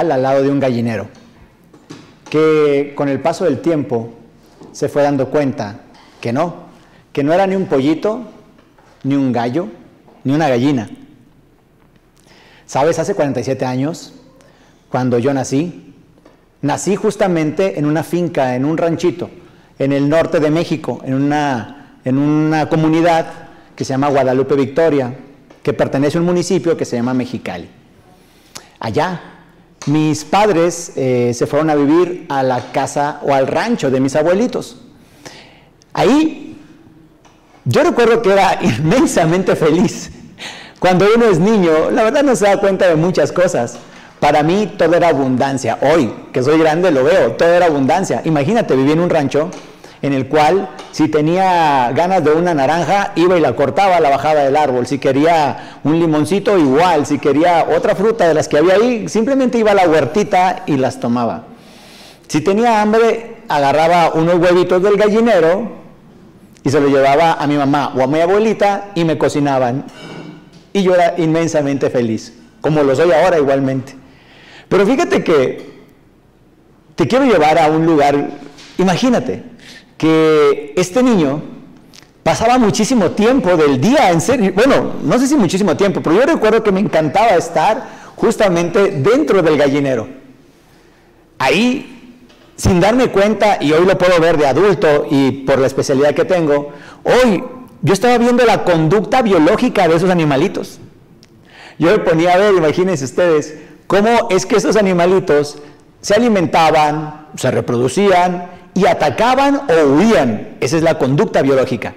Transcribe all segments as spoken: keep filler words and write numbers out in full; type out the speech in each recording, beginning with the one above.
al lado de un gallinero, que con el paso del tiempo se fue dando cuenta que no, que no era ni un pollito, ni un gallo, ni una gallina. ¿Sabes? Hace cuarenta y siete años, cuando yo nací, nací justamente en una finca, en un ranchito, en el norte de México, en una, en una comunidad que se llama Guadalupe Victoria, que pertenece a un municipio que se llama Mexicali. Allá, mis padres eh, se fueron a vivir a la casa o al rancho de mis abuelitos. Ahí, yo recuerdo que era inmensamente feliz. Cuando uno es niño, la verdad no se da cuenta de muchas cosas. Para mí todo era abundancia. Hoy, que soy grande, lo veo, todo era abundancia. Imagínate, viví en un rancho en el cual, si tenía ganas de una naranja, iba y la cortaba, la bajaba del árbol. Si quería un limoncito, igual. Si quería otra fruta de las que había ahí, simplemente iba a la huertita y las tomaba. Si tenía hambre, agarraba unos huevitos del gallinero y se los llevaba a mi mamá o a mi abuelita y me cocinaban. Y yo era inmensamente feliz, como lo soy ahora igualmente. Pero fíjate que te quiero llevar a un lugar, imagínate, que este niño pasaba muchísimo tiempo del día, en serio, bueno, no sé si muchísimo tiempo, pero yo recuerdo que me encantaba estar justamente dentro del gallinero. Ahí, sin darme cuenta, y hoy lo puedo ver de adulto y por la especialidad que tengo, hoy yo estaba viendo la conducta biológica de esos animalitos. Yo me ponía a ver, imagínense ustedes, cómo es que esos animalitos se alimentaban, se reproducían y atacaban o huían. Esa es la conducta biológica.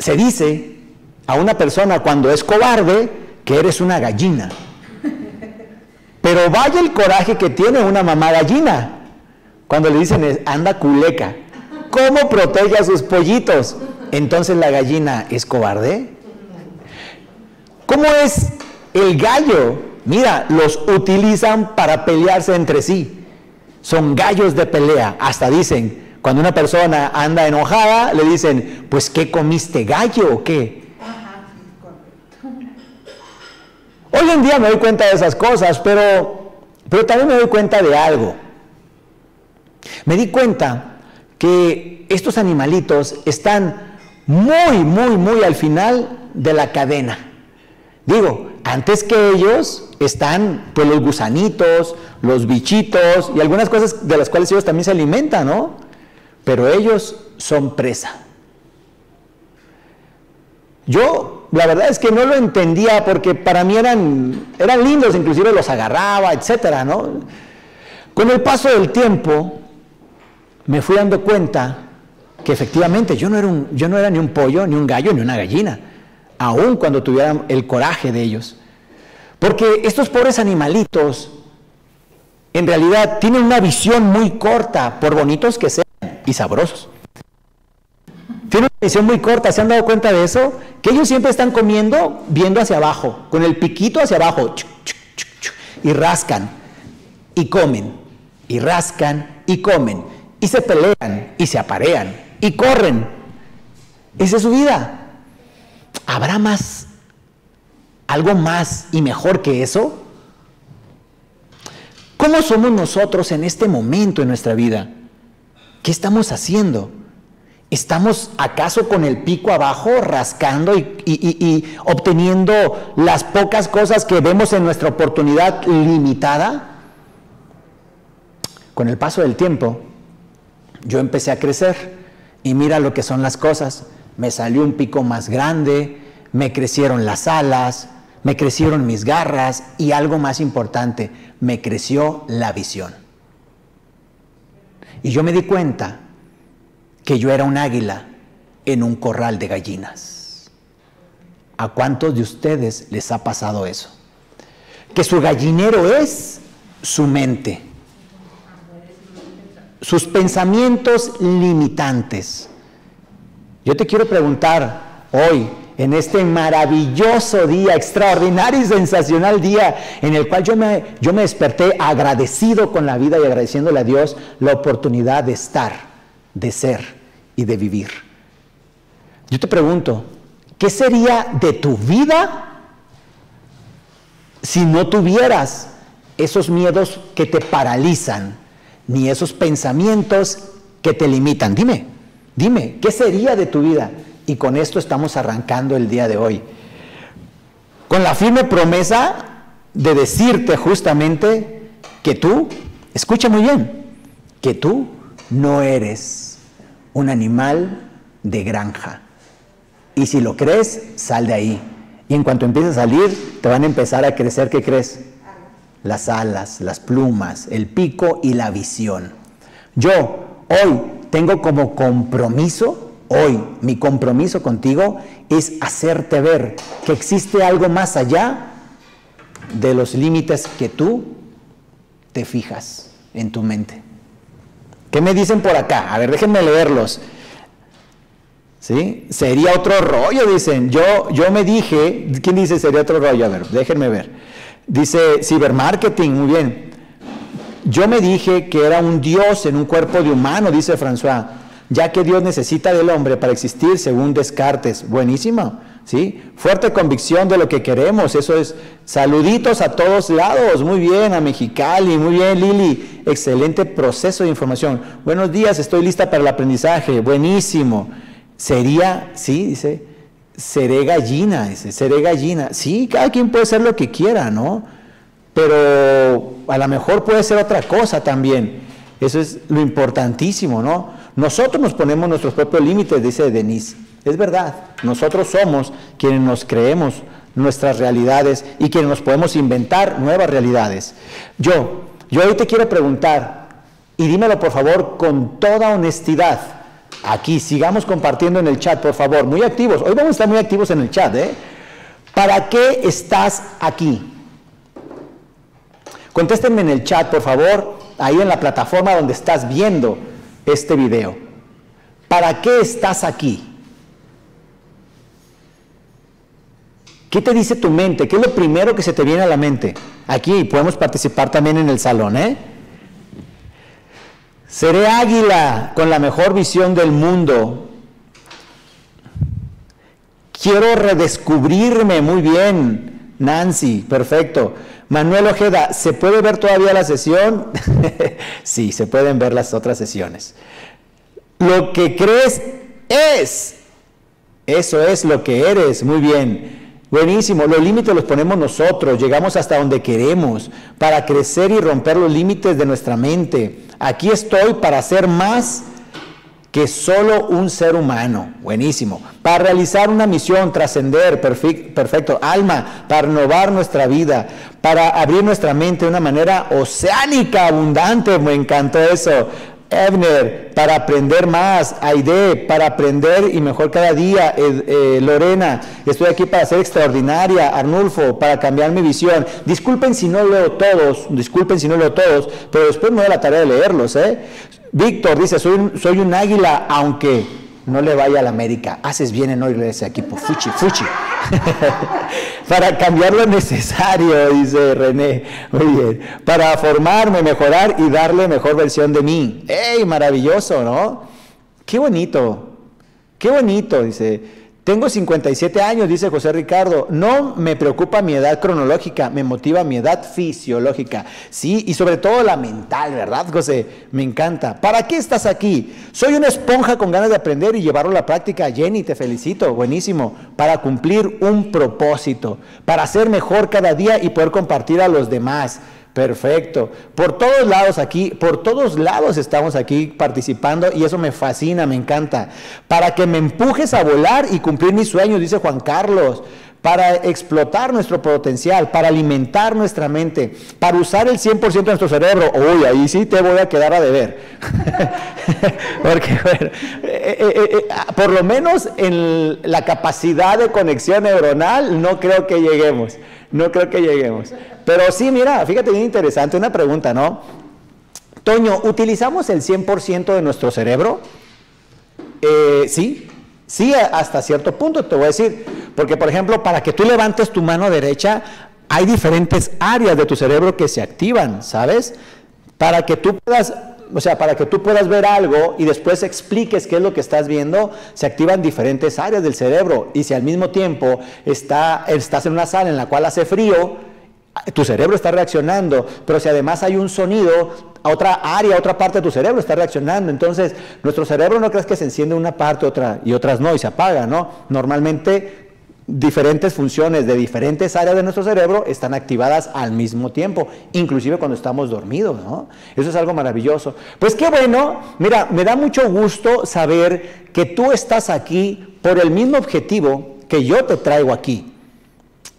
Se dice a una persona cuando es cobarde que eres una gallina. Pero vaya el coraje que tiene una mamá gallina cuando le dicen, anda culeca. ¿Cómo protege a sus pollitos? Entonces, ¿la gallina es cobarde? ¿Cómo es el gallo? Mira, los utilizan para pelearse entre sí. Son gallos de pelea. Hasta dicen, cuando una persona anda enojada, le dicen, pues, ¿qué comiste, gallo o qué? Hoy en día me doy cuenta de esas cosas, pero, pero también me doy cuenta de algo. Me di cuenta que estos animalitos están muy, muy, muy al final de la cadena. Digo, antes que ellos están pues los gusanitos, los bichitos y algunas cosas de las cuales ellos también se alimentan, ¿no? Pero ellos son presa. Yo, la verdad es que no lo entendía porque para mí eran, eran lindos, inclusive los agarraba, etcétera, ¿no? Con el paso del tiempo me fui dando cuenta que efectivamente yo no, era un, yo no era ni un pollo, ni un gallo, ni una gallina, aun cuando tuviera el coraje de ellos. Porque estos pobres animalitos, en realidad, tienen una visión muy corta, por bonitos que sean, y sabrosos. Tienen una visión muy corta, ¿se han dado cuenta de eso? Que ellos siempre están comiendo viendo hacia abajo, con el piquito hacia abajo, y rascan, y comen, y rascan, y comen. Y se pelean, y se aparean, y corren. Esa es su vida. ¿Habrá más, algo más y mejor que eso? ¿Cómo somos nosotros en este momento en nuestra vida? ¿Qué estamos haciendo? ¿Estamos acaso con el pico abajo, rascando y, y, y, y obteniendo las pocas cosas que vemos en nuestra oportunidad limitada? Con el paso del tiempo, yo empecé a crecer y mira lo que son las cosas. Me salió un pico más grande, me crecieron las alas, me crecieron mis garras y algo más importante, me creció la visión. Y yo me di cuenta que yo era un águila en un corral de gallinas. ¿A cuántos de ustedes les ha pasado eso? Que su gallinero es su mente. Sus pensamientos limitantes. Yo te quiero preguntar hoy, en este maravilloso día, extraordinario y sensacional día, en el cual yo me, yo me desperté agradecido con la vida y agradeciéndole a Dios la oportunidad de estar, de ser y de vivir. Yo te pregunto, ¿qué sería de tu vida si no tuvieras esos miedos que te paralizan, ni esos pensamientos que te limitan. Dime, dime, ¿qué sería de tu vida? Y con esto estamos arrancando el día de hoy. Con la firme promesa de decirte justamente que tú, escucha muy bien, que tú no eres un animal de granja. Y si lo crees, sal de ahí. Y en cuanto empieces a salir, te van a empezar a crecer, ¿qué crees? Las alas, las plumas, el pico y la visión. Yo hoy tengo como compromiso, hoy mi compromiso contigo es hacerte ver que existe algo más allá de los límites que tú te fijas en tu mente. ¿Qué me dicen por acá? A ver, déjenme leerlos. ¿Sí? Sería otro rollo, dicen. Yo, yo me dije, ¿quién dice sería otro rollo? A ver, déjenme ver. Dice cibermarketing, muy bien. Yo me dije que era un Dios en un cuerpo de humano, dice François, ya que Dios necesita del hombre para existir, según Descartes. Buenísimo, ¿sí? Fuerte convicción de lo que queremos, eso es. Saluditos a todos lados, muy bien, a Mexicali, muy bien, Lili. Excelente proceso de información. Buenos días, estoy lista para el aprendizaje, buenísimo. Sería, sí, dice, seré gallina, dice, seré gallina. Sí, cada quien puede ser lo que quiera, ¿no? Pero a lo mejor puede ser otra cosa también. Eso es lo importantísimo, ¿no? Nosotros nos ponemos nuestros propios límites, dice Denise. Es verdad, nosotros somos quienes nos creemos nuestras realidades y quienes nos podemos inventar nuevas realidades. Yo, yo hoy te quiero preguntar, y dímelo por favor con toda honestidad, aquí, sigamos compartiendo en el chat, por favor, muy activos. Hoy vamos a estar muy activos en el chat, ¿eh? ¿Para qué estás aquí? Contéstenme en el chat, por favor, ahí en la plataforma donde estás viendo este video. ¿Para qué estás aquí? ¿Qué te dice tu mente? ¿Qué es lo primero que se te viene a la mente? Aquí podemos participar también en el salón, ¿eh? Seré águila con la mejor visión del mundo. Quiero redescubrirme, muy bien, Nancy, perfecto. Manuel Ojeda, ¿se puede ver todavía la sesión? Sí, se pueden ver las otras sesiones. Lo que crees es, eso es lo que eres, muy bien. Buenísimo, los límites los ponemos nosotros, llegamos hasta donde queremos, para crecer y romper los límites de nuestra mente. Aquí estoy para ser más que solo un ser humano, buenísimo. Para realizar una misión, trascender, perfecto, alma, para renovar nuestra vida, para abrir nuestra mente de una manera oceánica, abundante, me encantó eso. Ebner, para aprender más. Aide, para aprender y mejor cada día. Eh, eh, Lorena, estoy aquí para ser extraordinaria. Arnulfo, para cambiar mi visión. Disculpen si no leo todos, disculpen si no leo todos, pero después me doy la tarea de leerlos, ¿eh? Víctor dice, soy un, soy un águila, aunque no le vaya a la América. Haces bien en no irle a ese equipo. Fuchi, fuchi. Para cambiar lo necesario, dice René. Muy bien. Para formarme, mejorar y darle mejor versión de mí. ¡Ey! Maravilloso, ¿no? ¡Qué bonito! ¡Qué bonito! Dice, tengo cincuenta y siete años, dice José Ricardo. No me preocupa mi edad cronológica, me motiva mi edad fisiológica. Sí, y sobre todo la mental, ¿verdad, José? Me encanta. ¿Para qué estás aquí? Soy una esponja con ganas de aprender y llevarlo a la práctica. Jenny, te felicito, buenísimo. Para cumplir un propósito, para ser mejor cada día y poder compartir a los demás. Perfecto. Por todos lados aquí, por todos lados estamos aquí participando y eso me fascina, me encanta. Para que me empujes a volar y cumplir mis sueños, dice Juan Carlos. Para explotar nuestro potencial, para alimentar nuestra mente, para usar el cien por ciento de nuestro cerebro. Uy, ahí sí te voy a quedar a deber. Porque, bueno, eh, eh, eh, por lo menos en la capacidad de conexión neuronal no creo que lleguemos. No creo que lleguemos. Pero sí, mira, fíjate bien interesante, una pregunta, ¿no? Toño, ¿utilizamos el cien por ciento de nuestro cerebro? Eh, sí, sí, hasta cierto punto, te voy a decir. Porque, por ejemplo, para que tú levantes tu mano derecha, hay diferentes áreas de tu cerebro que se activan, ¿sabes? Para que tú puedas... O sea, para que tú puedas ver algo y después expliques qué es lo que estás viendo, se activan diferentes áreas del cerebro. Y si al mismo tiempo está, estás en una sala en la cual hace frío, tu cerebro está reaccionando, pero si además hay un sonido, a otra área, a otra parte de tu cerebro está reaccionando. Entonces, nuestro cerebro no crees que se enciende una parte otra y otras no, y se apaga, ¿no? Normalmente, diferentes funciones de diferentes áreas de nuestro cerebro están activadas al mismo tiempo, inclusive cuando estamos dormidos, ¿no? Eso es algo maravilloso. Pues qué bueno, mira, me da mucho gusto saber que tú estás aquí por el mismo objetivo que yo te traigo aquí.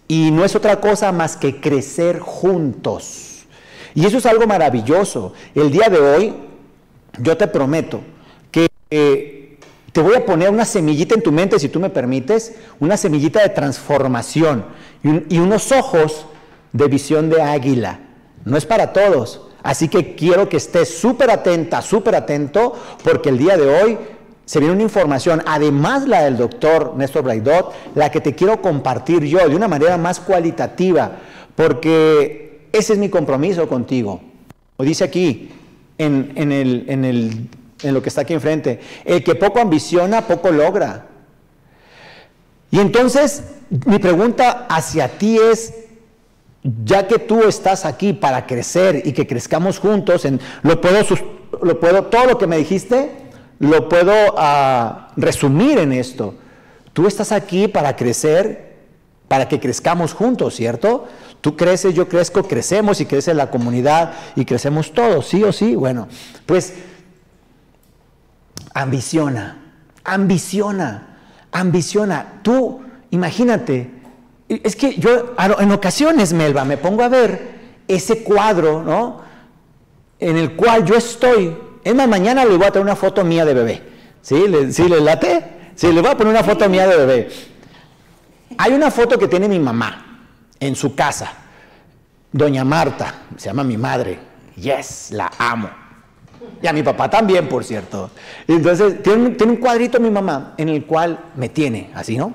Y no es otra cosa más que crecer juntos. Y eso es algo maravilloso. El día de hoy, yo te prometo que eh, te voy a poner una semillita en tu mente, si tú me permites, una semillita de transformación y, un, y unos ojos de visión de águila. No es para todos. Así que quiero que estés súper atenta, súper atento, porque el día de hoy se viene una información, además la del doctor Néstor Braidot, la que te quiero compartir yo de una manera más cualitativa, porque ese es mi compromiso contigo. O dice aquí, en, en, el, en, el, en lo que está aquí enfrente, el que poco ambiciona, poco logra. Y entonces, mi pregunta hacia ti es, ya que tú estás aquí para crecer y que crezcamos juntos, en, lo, puedo, lo puedo, todo lo que me dijiste, lo puedo uh, resumir en esto. Tú estás aquí para crecer, para que crezcamos juntos, ¿cierto? Tú creces, yo crezco, crecemos y crece la comunidad y crecemos todos, ¿sí o sí? Bueno, pues ambiciona, ambiciona, ambiciona. Tú, imagínate, es que yo en ocasiones, Melba, me pongo a ver ese cuadro, ¿no? En el cual yo estoy. Es más, mañana le voy a traer una foto mía de bebé, ¿sí? ¿Le, ¿sí le late? Sí, le voy a poner una foto mía de bebé. Hay una foto que tiene mi mamá en su casa. Doña Marta, se llama mi madre. Yes, la amo. Y a mi papá también, por cierto. Entonces, tiene, tiene un cuadrito mi mamá en el cual me tiene, así, ¿no?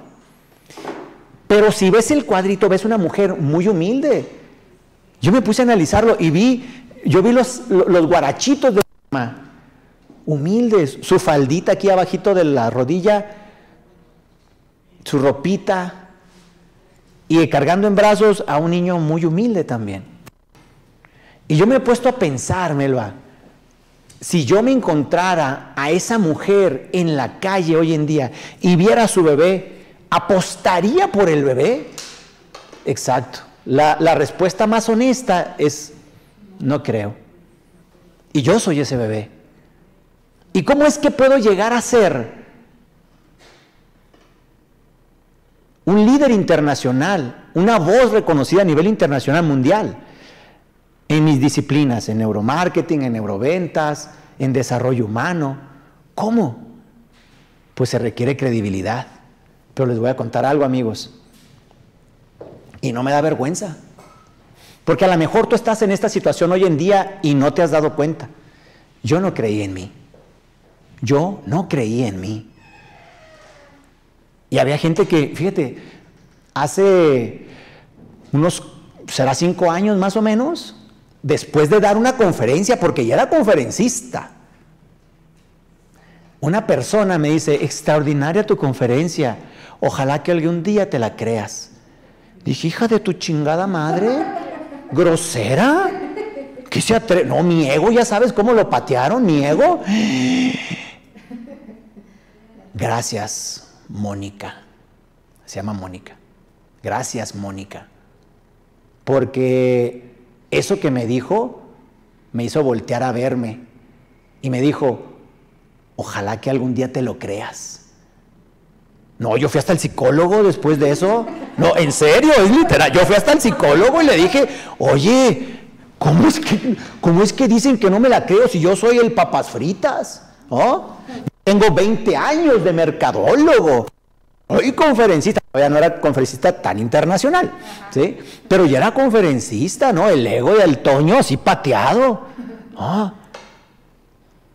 Pero si ves el cuadrito, ves una mujer muy humilde. Yo me puse a analizarlo y vi, yo vi los, los guarachitos de mi mamá. Humildes, su faldita aquí abajito de la rodilla, su ropita, y cargando en brazos a un niño muy humilde también. Y yo me he puesto a pensar, Melba, si yo me encontrara a esa mujer en la calle hoy en día y viera a su bebé, ¿apostaría por el bebé? Exacto. La, la respuesta más honesta es, no creo. Y yo soy ese bebé. ¿Y cómo es que puedo llegar a ser un líder internacional, una voz reconocida a nivel internacional mundial en mis disciplinas, en neuromarketing, en neuroventas, en desarrollo humano? ¿Cómo? Pues se requiere credibilidad. Pero les voy a contar algo, amigos. Y no me da vergüenza. Porque a lo mejor tú estás en esta situación hoy en día y no te has dado cuenta. Yo no creí en mí. Yo no creí en mí. Y había gente que, fíjate, hace unos, será cinco años más o menos, después de dar una conferencia, porque ya era conferencista, una persona me dice, extraordinaria tu conferencia, ojalá que algún día te la creas. Dije, hija de tu chingada madre, grosera, ¿qué se atreve? No, mi ego, ya sabes cómo lo patearon, mi ego. Gracias. Mónica, se llama Mónica. Gracias, Mónica, porque eso que me dijo me hizo voltear a verme y me dijo, ojalá que algún día te lo creas. No, yo fui hasta el psicólogo después de eso. No, en serio, es literal. Yo fui hasta el psicólogo y le dije, oye, ¿cómo es que, cómo es que dicen que no me la creo si yo soy el papas fritas? ¿Oh? Tengo veinte años de mercadólogo, soy conferencista, todavía no era conferencista tan internacional, ¿sí? Pero ya era conferencista, ¿no? El ego del Toño así pateado. ¿No?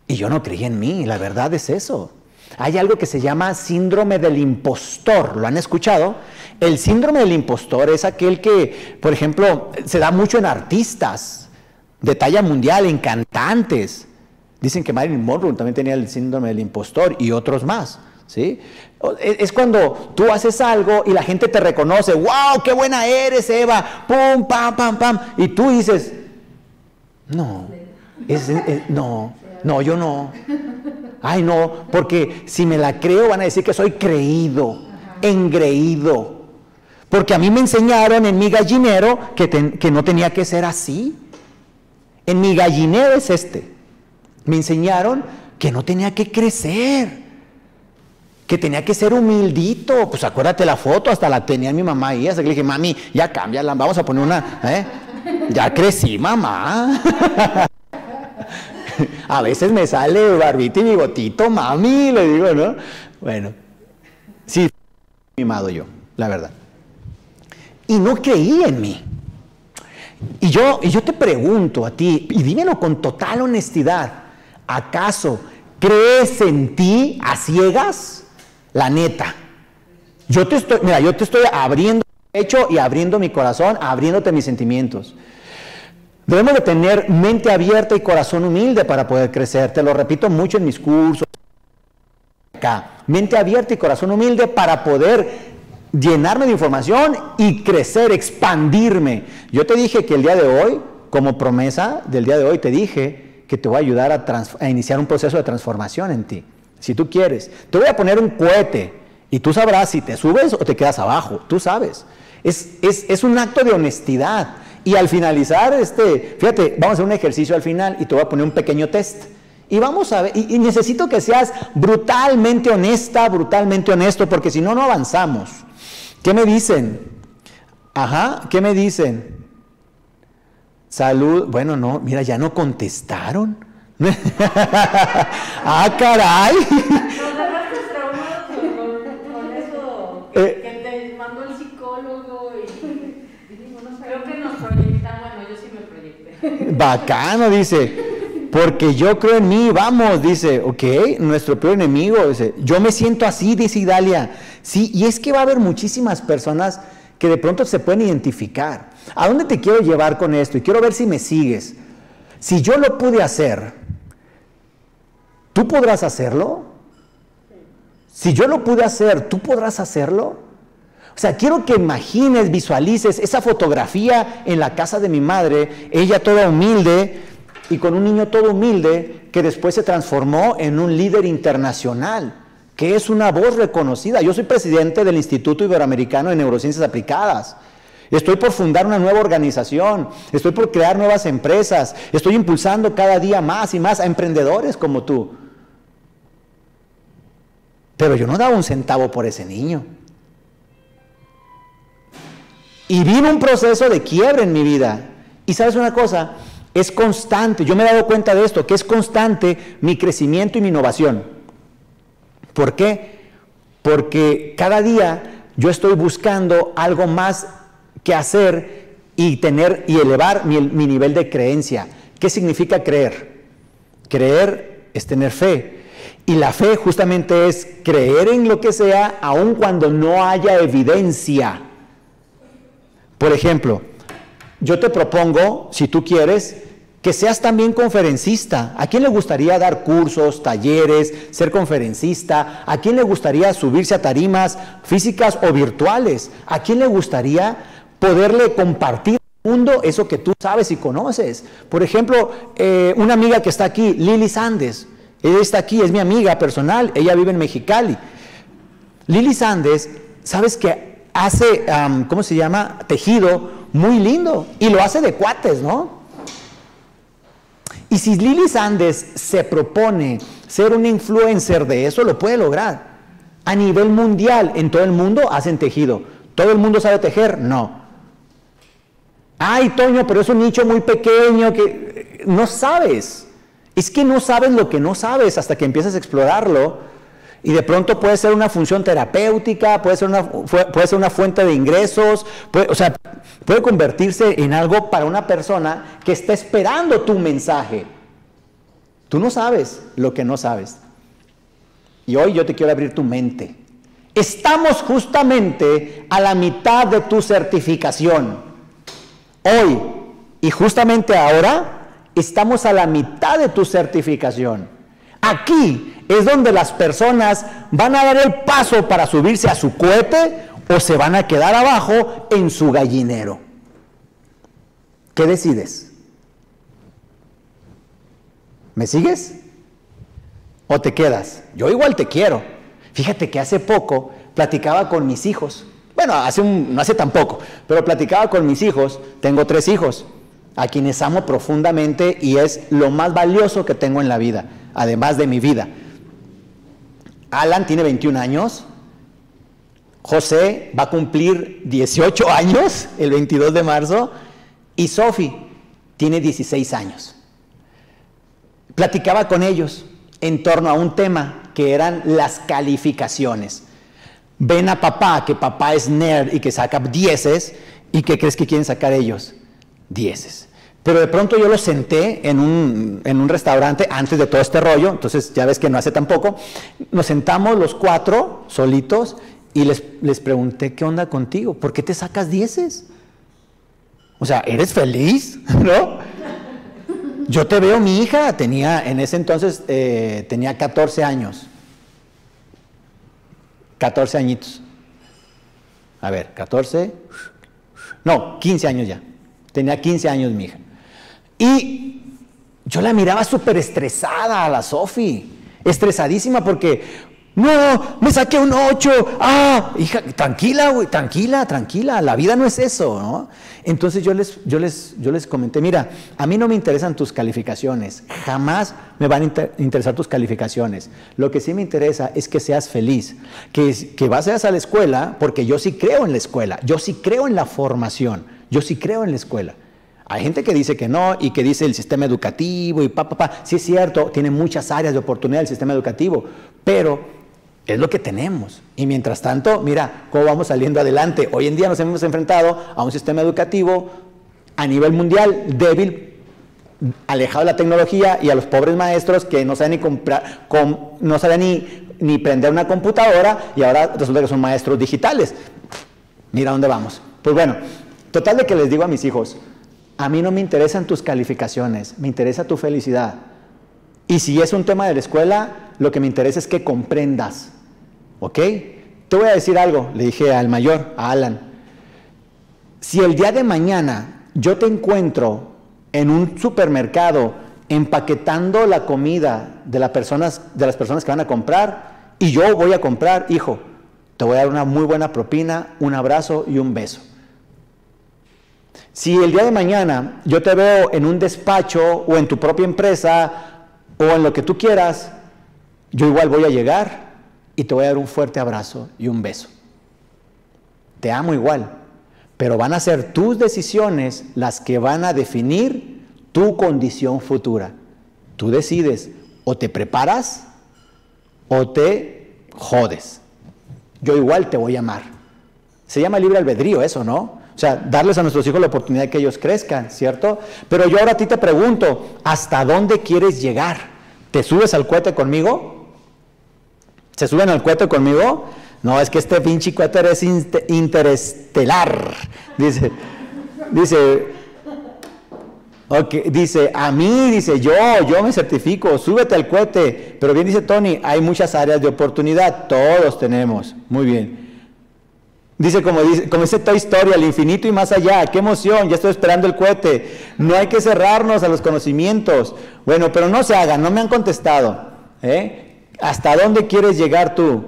Y yo no creí en mí, la verdad es eso. Hay algo que se llama síndrome del impostor, ¿lo han escuchado? El síndrome del impostor es aquel que, por ejemplo, se da mucho en artistas de talla mundial, en cantantes. Dicen que Marilyn Monroe también tenía el síndrome del impostor y otros más, ¿sí? Es cuando tú haces algo y la gente te reconoce, ¡wow, qué buena eres, Eva! ¡Pum, pam, pam, pam! Y tú dices, no, es, es, no, no, yo no. Ay, no, porque si me la creo van a decir que soy creído, engreído. Porque a mí me enseñaron en mi gallinero que, ten, que no tenía que ser así. En mi gallinero es este. Me enseñaron que no tenía que crecer, que tenía que ser humildito. Pues acuérdate la foto, hasta la tenía mi mamá ahí. Hasta que le dije, mami, ya cámbiala, vamos a poner una... ¿eh? Ya crecí, mamá. A veces me sale barbita y bigotito, mami, le digo, ¿no? Bueno, sí, mimado yo, la verdad. Y no creía en mí. Y yo, y yo te pregunto a ti, y dímelo con total honestidad, ¿acaso crees en ti a ciegas? La neta. Yo te estoy, mira, yo te estoy abriendo mi pecho y abriendo mi corazón, abriéndote mis sentimientos. Debemos de tener mente abierta y corazón humilde para poder crecer. Te lo repito mucho en mis cursos. Acá, mente abierta y corazón humilde para poder llenarme de información y crecer, expandirme. Yo te dije que el día de hoy, como promesa del día de hoy, te dije que te voy a ayudar a, a iniciar un proceso de transformación en ti. Si tú quieres, te voy a poner un cohete y tú sabrás si te subes o te quedas abajo. Tú sabes. Es, es, es un acto de honestidad. Y al finalizar, este, fíjate, vamos a hacer un ejercicio al final y te voy a poner un pequeño test. Y vamos a ver, y, y necesito que seas brutalmente honesta, brutalmente honesto, porque si no, no avanzamos. ¿Qué me dicen? Ajá, ¿qué me dicen? Salud, bueno, no, mira, ya no contestaron. ¡Ah, caray! Nos dejaste traumados con, con eso que, eh, que te mandó el psicólogo y, y no sé, creo que nos proyectamos, bueno, yo sí me proyecté. Bacano, dice. Porque yo creo en mí, vamos, dice, ok, nuestro peor enemigo, dice, yo me siento así, dice Idalia. Sí, y es que va a haber muchísimas personas que de pronto se pueden identificar. ¿A dónde te quiero llevar con esto? Y quiero ver si me sigues. Si yo lo pude hacer, ¿tú podrás hacerlo? Si yo lo pude hacer, ¿tú podrás hacerlo? O sea, quiero que imagines, visualices esa fotografía en la casa de mi madre, ella toda humilde, y con un niño todo humilde que después se transformó en un líder internacional, que es una voz reconocida. Yo soy presidente del Instituto Iberoamericano de Neurociencias Aplicadas. Estoy por fundar una nueva organización, estoy por crear nuevas empresas, estoy impulsando cada día más y más a emprendedores como tú. Pero yo no daba un centavo por ese niño. Y vino un proceso de quiebre en mi vida. Y ¿sabes una cosa? Es constante, yo me he dado cuenta de esto, que es constante mi crecimiento y mi innovación. ¿Por qué? Porque cada día yo estoy buscando algo más que hacer y tener y elevar mi, mi nivel de creencia. ¿Qué significa creer? Creer es tener fe. Y la fe justamente es creer en lo que sea, aun cuando no haya evidencia. Por ejemplo, yo te propongo, si tú quieres, que seas también conferencista. ¿A quién le gustaría dar cursos, talleres, ser conferencista? ¿A quién le gustaría subirse a tarimas físicas o virtuales? ¿A quién le gustaría poderle compartir al mundo eso que tú sabes y conoces? Por ejemplo, eh, una amiga que está aquí, Lili Sández. Ella está aquí, es mi amiga personal, ella vive en Mexicali. Lili Sández, ¿sabes qué? Hace, um, ¿cómo se llama? Tejido muy lindo. Y lo hace de cuates, ¿no? Y si Lili Sández se propone ser un influencer de eso, lo puede lograr. A nivel mundial, en todo el mundo hacen tejido. ¿Todo el mundo sabe tejer? No. Ay, Toño, pero es un nicho muy pequeño que no sabes. Es que no sabes lo que no sabes hasta que empiezas a explorarlo. Y de pronto puede ser una función terapéutica, puede ser una, puede ser una fuente de ingresos, puede, o sea, puede convertirse en algo para una persona que está esperando tu mensaje. Tú no sabes lo que no sabes. Y hoy yo te quiero abrir tu mente. Estamos justamente a la mitad de tu certificación. Hoy y justamente ahora estamos a la mitad de tu certificación. Aquí es donde las personas van a dar el paso para subirse a su cohete o se van a quedar abajo en su gallinero. ¿Qué decides? ¿Me sigues? ¿O te quedas? Yo igual te quiero. Fíjate que hace poco platicaba con mis hijos. Bueno, hace un, no hace tan poco, pero platicaba con mis hijos. Tengo tres hijos, a quienes amo profundamente y es lo más valioso que tengo en la vida, además de mi vida. Alan tiene veintiún años. José va a cumplir dieciocho años el veintidós de marzo. Y Sophie tiene dieciséis años. Platicaba con ellos en torno a un tema que eran las calificaciones. Ven a papá, que papá es nerd y que saca dieces, ¿y qué crees que quieren sacar ellos? Dieces. Pero de pronto yo los senté en un, en un restaurante antes de todo este rollo, entonces ya ves que no hace tampoco. Nos sentamos los cuatro solitos y les, les pregunté, ¿qué onda contigo? ¿Por qué te sacas dieces? O sea, ¿eres feliz? ¿No? Yo te veo, mi hija tenía, en ese entonces, eh, tenía catorce años. catorce añitos. A ver, catorce... No, quince años ya. Tenía quince años mi hija. Y yo la miraba súper estresada a la Sofi. Estresadísima porque... No, me saqué un ocho. Ah, hija, tranquila, güey, tranquila, tranquila. La vida no es eso, ¿no? Entonces yo les, yo les, yo les comenté, mira, a mí no me interesan tus calificaciones. Jamás me van a inter interesar tus calificaciones. Lo que sí me interesa es que seas feliz, que, que vayas a la escuela, porque yo sí creo en la escuela, yo sí creo en la formación, yo sí creo en la escuela. Hay gente que dice que no y que dice el sistema educativo y pa, pa, pa. Sí es cierto, tiene muchas áreas de oportunidad el sistema educativo, pero... es lo que tenemos. Y mientras tanto, mira cómo vamos saliendo adelante. Hoy en día nos hemos enfrentado a un sistema educativo a nivel mundial débil, alejado de la tecnología y a los pobres maestros que no saben ni comprar, com, no saben ni, ni prender una computadora y ahora resulta que son maestros digitales. Mira dónde vamos. Pues bueno, total de que les digo a mis hijos, a mí no me interesan tus calificaciones, me interesa tu felicidad. Y si es un tema de la escuela, lo que me interesa es que comprendas. ¿Ok? Te voy a decir algo, le dije al mayor, a Alan. Si el día de mañana yo te encuentro en un supermercado empaquetando la comida de, la personas, de las personas que van a comprar, y yo voy a comprar, hijo, te voy a dar una muy buena propina, un abrazo y un beso. Si el día de mañana yo te veo en un despacho o en tu propia empresa o en lo que tú quieras, yo igual voy a llegar y te voy a dar un fuerte abrazo y un beso. Te amo igual, pero van a ser tus decisiones las que van a definir tu condición futura. Tú decides, o te preparas o te jodes. Yo igual te voy a amar. Se llama libre albedrío eso, ¿no? O sea, darles a nuestros hijos la oportunidad de que ellos crezcan, ¿cierto? Pero yo ahora a ti te pregunto, ¿hasta dónde quieres llegar? ¿Te subes al cohete conmigo? ¿Se suben al cohete conmigo? No, es que este pinche cohete es interestelar. Dice, dice, okay, dice, a mí, dice, yo, yo me certifico, súbete al cohete. Pero bien dice Tony, hay muchas áreas de oportunidad, todos tenemos. Muy bien. Dice, como dice, como dice Toy Story, al infinito y más allá, qué emoción, ya estoy esperando el cohete. No hay que cerrarnos a los conocimientos. Bueno, pero no se hagan, no me han contestado, ¿eh? ¿Hasta dónde quieres llegar tú?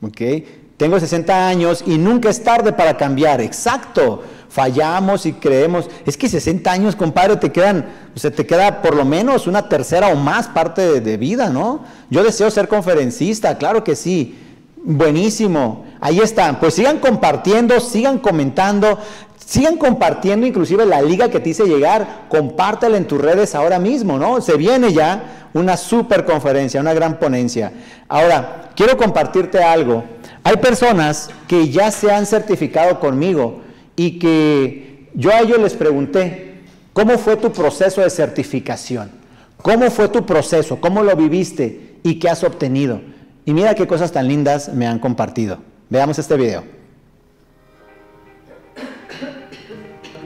¿Okay? Tengo sesenta años y nunca es tarde para cambiar. Exacto. Fallamos y creemos. Es que sesenta años, compadre, te quedan, o sea, te queda por lo menos una tercera o más parte de, de vida, ¿no? Yo deseo ser conferencista, claro que sí. Buenísimo. Ahí están. Pues sigan compartiendo, sigan comentando, sigan compartiendo inclusive la liga que te hice llegar. Compártela en tus redes ahora mismo, ¿no? Se viene ya una super conferencia, una gran ponencia. Ahora, quiero compartirte algo. Hay personas que ya se han certificado conmigo y que yo a ellos les pregunté, ¿cómo fue tu proceso de certificación? ¿Cómo fue tu proceso? ¿Cómo lo viviste? ¿Y qué has obtenido? Y mira qué cosas tan lindas me han compartido. Veamos este video.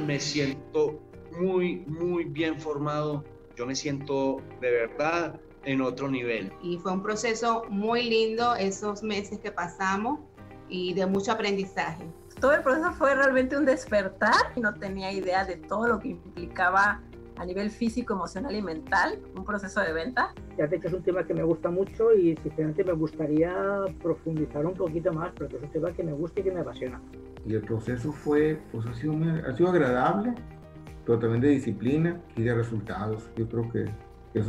Me siento muy, muy bien formado. Yo me siento de verdad en otro nivel. Y fue un proceso muy lindo esos meses que pasamos y de mucho aprendizaje. Todo el proceso fue realmente un despertar. No tenía idea de todo lo que implicaba a nivel físico, emocional y mental un proceso de venta. Ya de hecho es un tema que me gusta mucho y sinceramente me gustaría profundizar un poquito más, porque es un tema que me gusta y que me apasiona. Y el proceso fue, pues ha sido, ha sido agradable, pero también de disciplina y de resultados. Yo creo que eso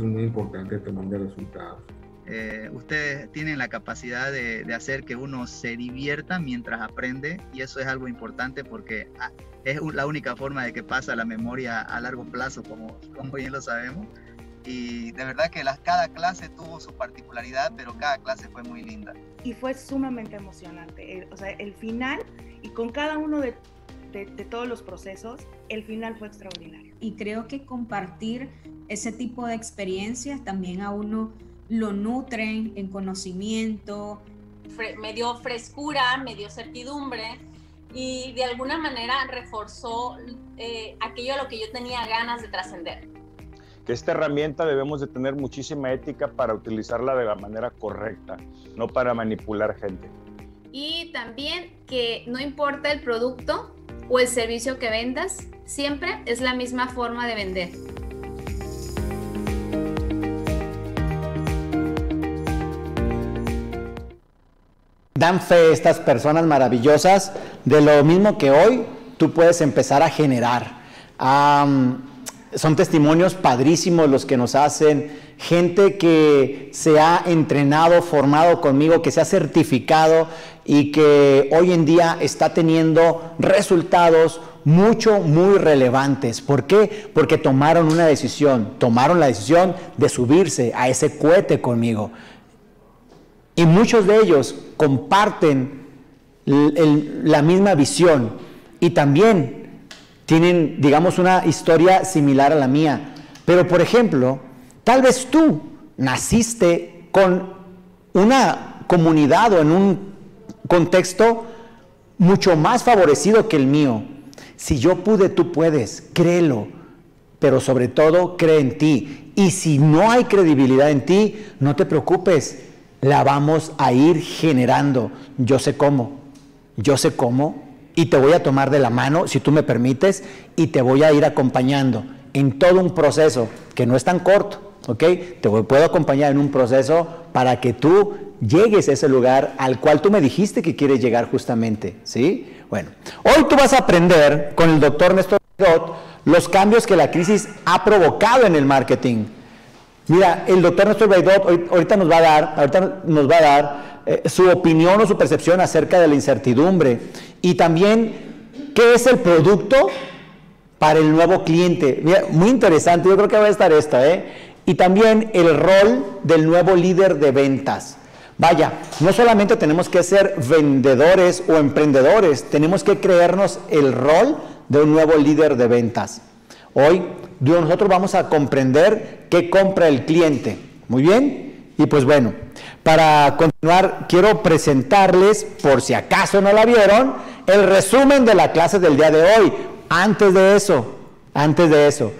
es muy importante, también de resultados. Eh, ustedes tienen la capacidad de, de hacer que uno se divierta mientras aprende, y eso es algo importante porque es la única forma de que pasa la memoria a largo plazo, como, como bien lo sabemos. Y de verdad que las, cada clase tuvo su particularidad, pero cada clase fue muy linda. Y fue sumamente emocionante, el, o sea, el final, y con cada uno de, de, de todos los procesos, el final fue extraordinario. Y creo que compartir ese tipo de experiencias también a uno lo nutren en conocimiento. Me dio frescura, me dio certidumbre y de alguna manera reforzó eh, aquello a lo que yo tenía ganas de trascender. Que esta herramienta debemos de tener muchísima ética para utilizarla de la manera correcta, no para manipular gente. Y también que no importa el producto o el servicio que vendas, siempre es la misma forma de vender. Dan fe estas personas maravillosas de lo mismo que hoy tú puedes empezar a generar. Um, son testimonios padrísimos los que nos hacen, gente que se ha entrenado, formado conmigo, que se ha certificado y que hoy en día está teniendo resultados mucho, muy relevantes. ¿Por qué? Porque tomaron una decisión, tomaron la decisión de subirse a ese cohete conmigo. Y muchos de ellos comparten el, el, la misma visión y también tienen, digamos, una historia similar a la mía. Pero, por ejemplo, tal vez tú naciste con una comunidad o en un contexto mucho más favorecido que el mío. Si yo pude, tú puedes, créelo, pero sobre todo cree en ti. Y si no hay credibilidad en ti, no te preocupes. La vamos a ir generando. Yo sé cómo, yo sé cómo, y te voy a tomar de la mano, si tú me permites, y te voy a ir acompañando en todo un proceso que no es tan corto, ¿ok? Te voy, puedo acompañar en un proceso para que tú llegues a ese lugar al cual tú me dijiste que quieres llegar justamente, ¿sí? Bueno, hoy tú vas a aprender con el doctor Néstor Braidot los cambios que la crisis ha provocado en el marketing. Mira, el doctor Néstor Braidot hoy, ahorita nos va a dar, ahorita nos va a dar eh, su opinión o su percepción acerca de la incertidumbre y también qué es el producto para el nuevo cliente. Mira, muy interesante, yo creo que va a estar esta, ¿eh? Y también el rol del nuevo líder de ventas. Vaya, no solamente tenemos que ser vendedores o emprendedores, tenemos que creernos el rol de un nuevo líder de ventas. Hoy nosotros vamos a comprender qué compra el cliente. Muy bien, y pues bueno, para continuar quiero presentarles, por si acaso no la vieron, el resumen de la clase del día de hoy. Antes de eso, antes de eso,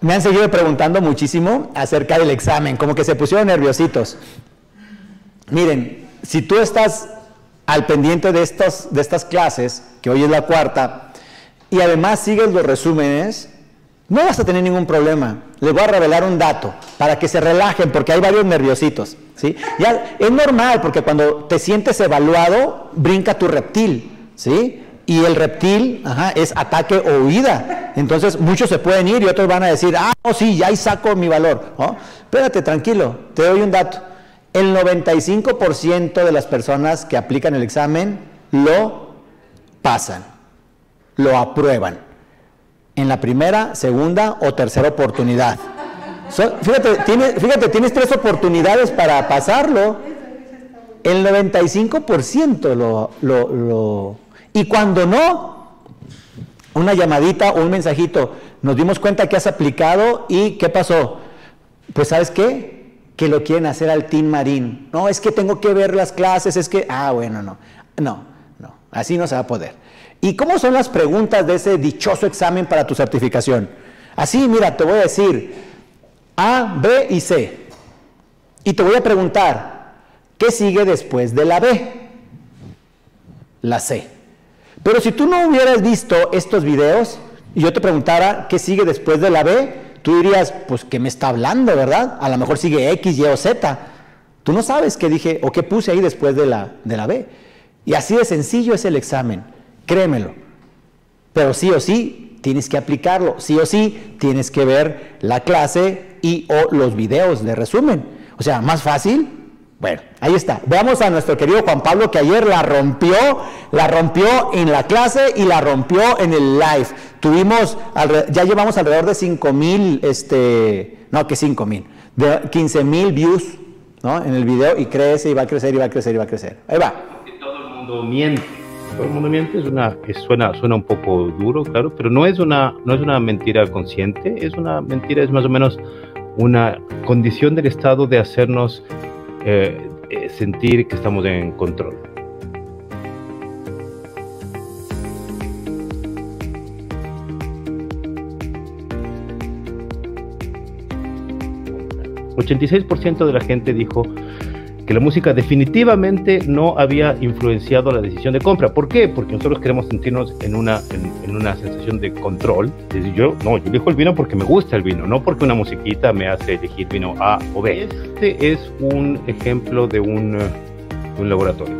me han seguido preguntando muchísimo acerca del examen, como que se pusieron nerviositos. Miren, si tú estás al pendiente de, estos, de estas clases, que hoy es la cuarta, y además sigues los resúmenes, no vas a tener ningún problema. Les voy a revelar un dato para que se relajen, porque hay varios nerviositos, ¿sí? Ya, es normal, porque cuando te sientes evaluado, brinca tu reptil, ¿sí? Y el reptil, ajá, es ataque o huida. Entonces, muchos se pueden ir y otros van a decir, ah, no, sí, ya ahí saco mi valor, ¿no? Espérate, tranquilo, te doy un dato. El noventa y cinco por ciento de las personas que aplican el examen lo pasan. Lo aprueban en la primera, segunda o tercera oportunidad. So, fíjate, tiene, fíjate, tienes tres oportunidades para pasarlo. El noventa y cinco por ciento lo, lo, lo... Y cuando no, una llamadita o un mensajito. Nos dimos cuenta que has aplicado y ¿qué pasó? Pues ¿sabes qué? Que lo quieren hacer al Team Marín. No, es que tengo que ver las clases, es que... Ah, bueno, no. No, no. Así no se va a poder. ¿Y cómo son las preguntas de ese dichoso examen para tu certificación? Así, mira, te voy a decir, A, B y C. Y te voy a preguntar, ¿qué sigue después de la B? La C. Pero si tú no hubieras visto estos videos y yo te preguntara, ¿qué sigue después de la B? Tú dirías, pues, ¿qué me está hablando, verdad? A lo mejor sigue X, Y o Z. Tú no sabes qué dije o qué puse ahí después de la, de la B. Y así de sencillo es el examen, créemelo. Pero sí o sí tienes que aplicarlo, sí o sí tienes que ver la clase y o los videos de resumen. O sea, más fácil. Bueno, ahí está. Veamos a nuestro querido Juan Pablo, que ayer la rompió, la rompió en la clase y la rompió en el live. Tuvimos, ya llevamos alrededor de cinco mil, este, no, que cinco mil, de quince mil views, ¿no? En el video, y crece y va a crecer y va a crecer y va a crecer. Ahí va. Todo el mundo miente. Todo el mundo miente es una, que suena, suena un poco duro, claro, pero no es una, no es una mentira consciente, es una mentira, es más o menos una condición del Estado de hacernos Eh, eh, sentir que estamos en control. ochenta y seis por ciento de la gente dijo que la música definitivamente no había influenciado la decisión de compra. ¿Por qué? Porque nosotros queremos sentirnos en una, en, en una sensación de control. Es decir, yo, no, yo elijo el vino porque me gusta el vino, no porque una musiquita me hace elegir vino A o B. Este es un ejemplo de un, de un laboratorio.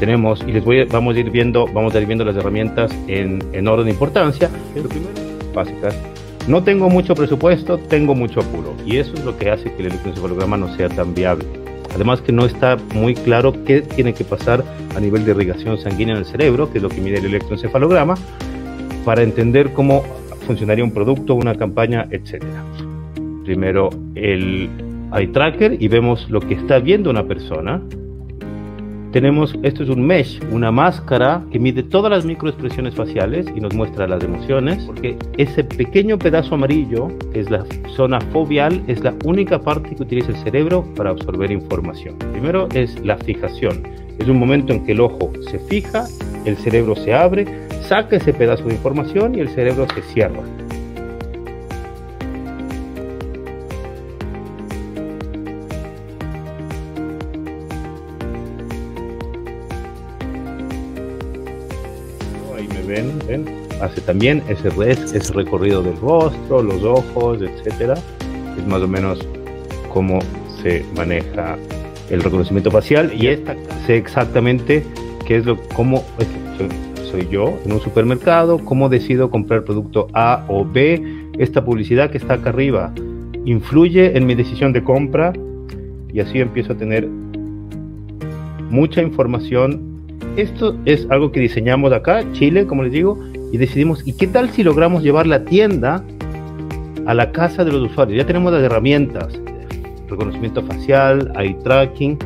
Tenemos, y les voy a, vamos a ir viendo, vamos a ir viendo las herramientas en, en orden de importancia. Lo primero, básicas. No tengo mucho presupuesto, tengo mucho apuro. Y eso es lo que hace que el electroencefalograma no sea tan viable. Además que no está muy claro qué tiene que pasar a nivel de irrigación sanguínea en el cerebro, que es lo que mide el electroencefalograma, para entender cómo funcionaría un producto, una campaña, etcétera. Primero el eye tracker y vemos lo que está viendo una persona. Tenemos, esto es un mesh, una máscara que mide todas las microexpresiones faciales y nos muestra las emociones, porque ese pequeño pedazo amarillo, que es la zona foveal, es la única parte que utiliza el cerebro para absorber información. Primero es la fijación, es un momento en que el ojo se fija, el cerebro se abre, saca ese pedazo de información y el cerebro se cierra. Ven, ven, hace también ese, res, ese recorrido del rostro, los ojos, etcétera. Es más o menos cómo se maneja el reconocimiento facial, y esta sé exactamente qué es lo, cómo soy, soy yo en un supermercado, cómo decido comprar producto A o B. Esta publicidad que está acá arriba influye en mi decisión de compra, y así empiezo a tener mucha información. Esto es algo que diseñamos acá, Chile, como les digo, y decidimos, ¿y qué tal si logramos llevar la tienda a la casa de los usuarios? Ya tenemos las herramientas, reconocimiento facial, eye tracking,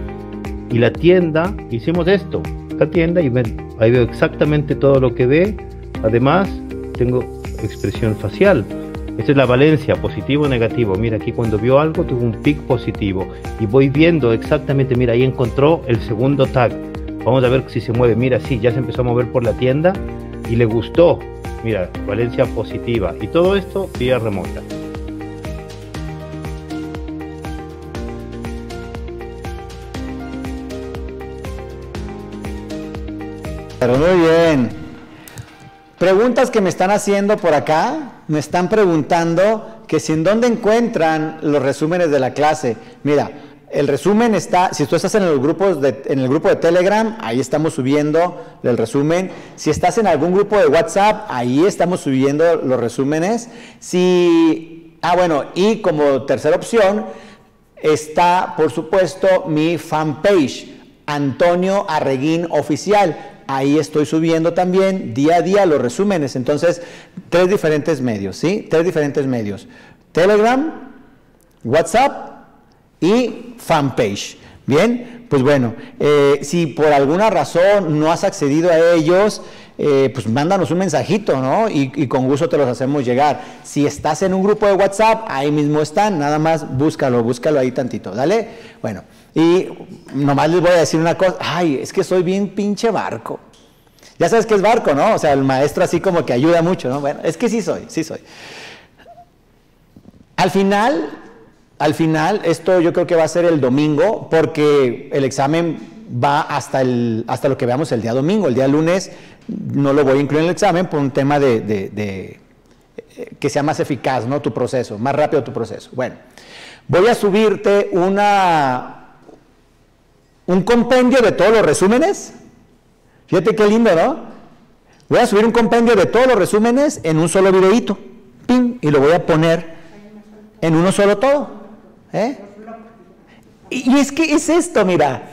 y la tienda, hicimos esto, la tienda, y ven, ahí veo exactamente todo lo que ve. Además, tengo expresión facial. Esta es la valencia, positivo o negativo. Mira, aquí cuando vio algo tuvo un pic positivo, y voy viendo exactamente, mira, ahí encontró el segundo tag. Vamos a ver si se mueve. Mira, sí, ya se empezó a mover por la tienda y le gustó. Mira, valencia positiva. Y todo esto vía remota. Pero muy bien. Preguntas que me están haciendo por acá. Me están preguntando que si en dónde encuentran los resúmenes de la clase. Mira, el resumen está, si tú estás en los grupos de, en el grupo de Telegram, ahí estamos subiendo el resumen. Si estás en algún grupo de WhatsApp, ahí estamos subiendo los resúmenes. Si, ah, bueno, y como tercera opción está, por supuesto, mi fanpage, Antonio Arreguín Oficial. Ahí estoy subiendo también día a día los resúmenes. Entonces, tres diferentes medios, ¿sí? Tres diferentes medios. Telegram, WhatsApp y fanpage. Bien, pues bueno, eh, si por alguna razón no has accedido a ellos, eh, pues mándanos un mensajito, ¿no? Y, y con gusto te los hacemos llegar. Si estás en un grupo de WhatsApp, ahí mismo están, nada más búscalo, búscalo ahí tantito, ¿dale? Bueno, y nomás les voy a decir una cosa, ay, es que soy bien pinche barco. Ya sabes que es barco, ¿no? O sea, el maestro así como que ayuda mucho, ¿no? Bueno, es que sí soy, sí soy. Al final, Al final, esto yo creo que va a ser el domingo, porque el examen va hasta, el, hasta lo que veamos el día domingo. El día lunes no lo voy a incluir en el examen por un tema de, de, de que sea más eficaz, ¿no?, tu proceso, más rápido tu proceso. Bueno, voy a subirte una, un compendio de todos los resúmenes. Fíjate qué lindo, ¿no? Voy a subir un compendio de todos los resúmenes en un solo videíto. ¡Pim! Y lo voy a poner en uno solo todo. ¿Eh? Y, y es que es esto, mira,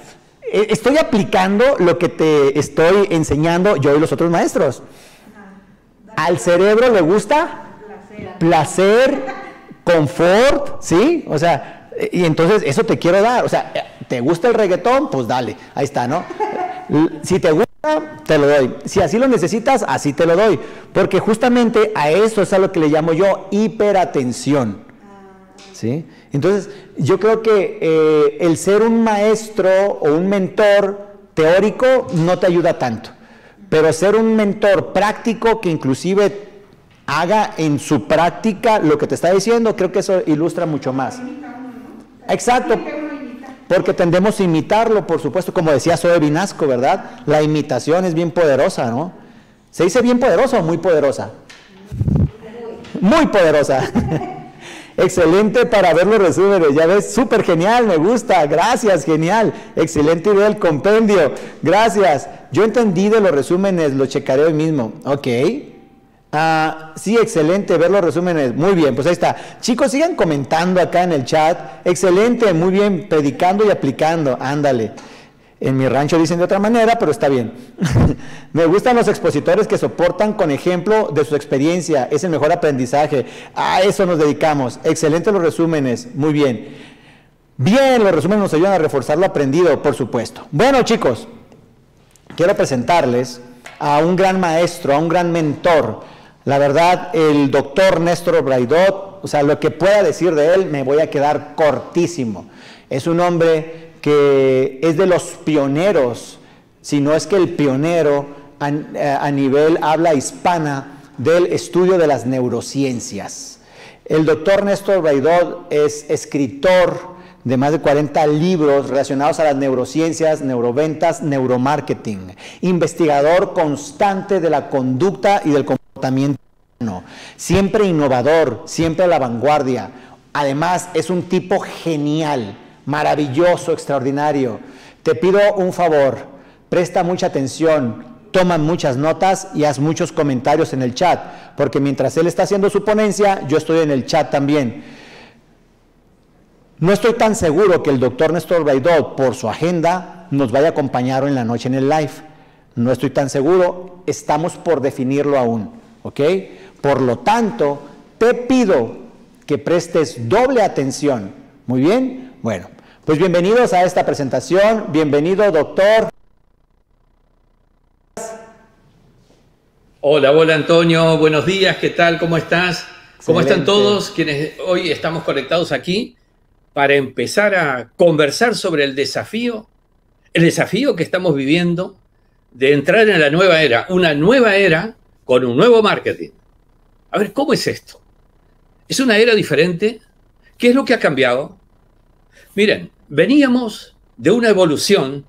estoy aplicando lo que te estoy enseñando yo y los otros maestros. Al cerebro le gusta placer, placer confort, ¿sí? O sea, y entonces eso te quiero dar. O sea, ¿te gusta el reggaetón? Pues dale, ahí está, ¿no? Si te gusta, te lo doy. Si así lo necesitas, así te lo doy. Porque justamente a eso es a lo que le llamo yo hiperatención. ¿Sí? Entonces, yo creo que eh, el ser un maestro o un mentor teórico no te ayuda tanto, pero ser un mentor práctico que inclusive haga en su práctica lo que te está diciendo, creo que eso ilustra mucho más. Exacto, porque tendemos a imitarlo, por supuesto, como decía Zoe Vinasco, ¿verdad? La imitación es bien poderosa, ¿no? ¿Se dice bien poderosa o muy poderosa? Muy poderosa. Excelente para ver los resúmenes, ya ves, súper genial, me gusta, gracias, genial, excelente idea el compendio, gracias, yo entendí de los resúmenes, lo checaré hoy mismo, ok, uh, sí, excelente, ver los resúmenes, muy bien, pues ahí está, chicos, sigan comentando acá en el chat, excelente, muy bien, predicando y aplicando, ándale. En mi rancho dicen de otra manera, pero está bien. Me gustan los expositores que soportan con ejemplo de su experiencia. Es el mejor aprendizaje. A eso nos dedicamos. Excelente los resúmenes. Muy bien. Bien, los resúmenes nos ayudan a reforzar lo aprendido, por supuesto. Bueno, chicos, quiero presentarles a un gran maestro, a un gran mentor. La verdad, el doctor Néstor Braidot, o sea, lo que pueda decir de él, me voy a quedar cortísimo. Es un hombre que es de los pioneros, si no es que el pionero a, a nivel habla hispana del estudio de las neurociencias. El doctor Néstor Braidot es escritor de más de cuarenta libros relacionados a las neurociencias, neuroventas, neuromarketing, investigador constante de la conducta y del comportamiento humano, siempre innovador, siempre a la vanguardia. Además, es un tipo genial, maravilloso, extraordinario. Te pido un favor, presta mucha atención, toma muchas notas y haz muchos comentarios en el chat, porque mientras él está haciendo su ponencia, yo estoy en el chat también. No estoy tan seguro que el doctor Néstor Braidot, por su agenda, nos vaya a acompañar hoy en la noche en el live. No estoy tan seguro, estamos por definirlo aún, ¿ok? Por lo tanto, te pido que prestes doble atención, ¿muy bien? Bueno, pues bienvenidos a esta presentación. Bienvenido, doctor. Hola, hola, Antonio. Buenos días. ¿Qué tal? ¿Cómo estás? ¿Cómo Excelente. Están todos quienes hoy estamos conectados aquí para empezar a conversar sobre el desafío, el desafío que estamos viviendo de entrar en la nueva era, una nueva era con un nuevo marketing? A ver, ¿cómo es esto? ¿Es una era diferente? ¿Qué es lo que ha cambiado? Miren, veníamos de una evolución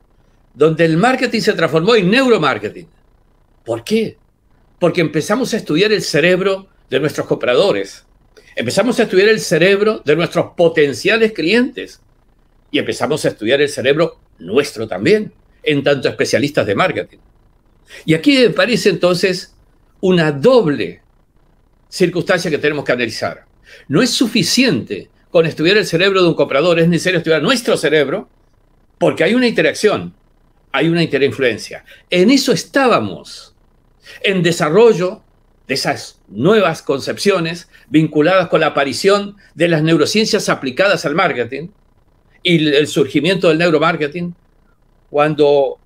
donde el marketing se transformó en neuromarketing. ¿Por qué? Porque empezamos a estudiar el cerebro de nuestros compradores. Empezamos a estudiar el cerebro de nuestros potenciales clientes. Y empezamos a estudiar el cerebro nuestro también, en tanto especialistas de marketing. Y aquí aparece entonces una doble circunstancia que tenemos que analizar. No es suficiente con estudiar el cerebro de un comprador, es necesario estudiar nuestro cerebro, porque hay una interacción, hay una interinfluencia. En eso estábamos, en desarrollo de esas nuevas concepciones vinculadas con la aparición de las neurociencias aplicadas al marketing y el surgimiento del neuromarketing, cuando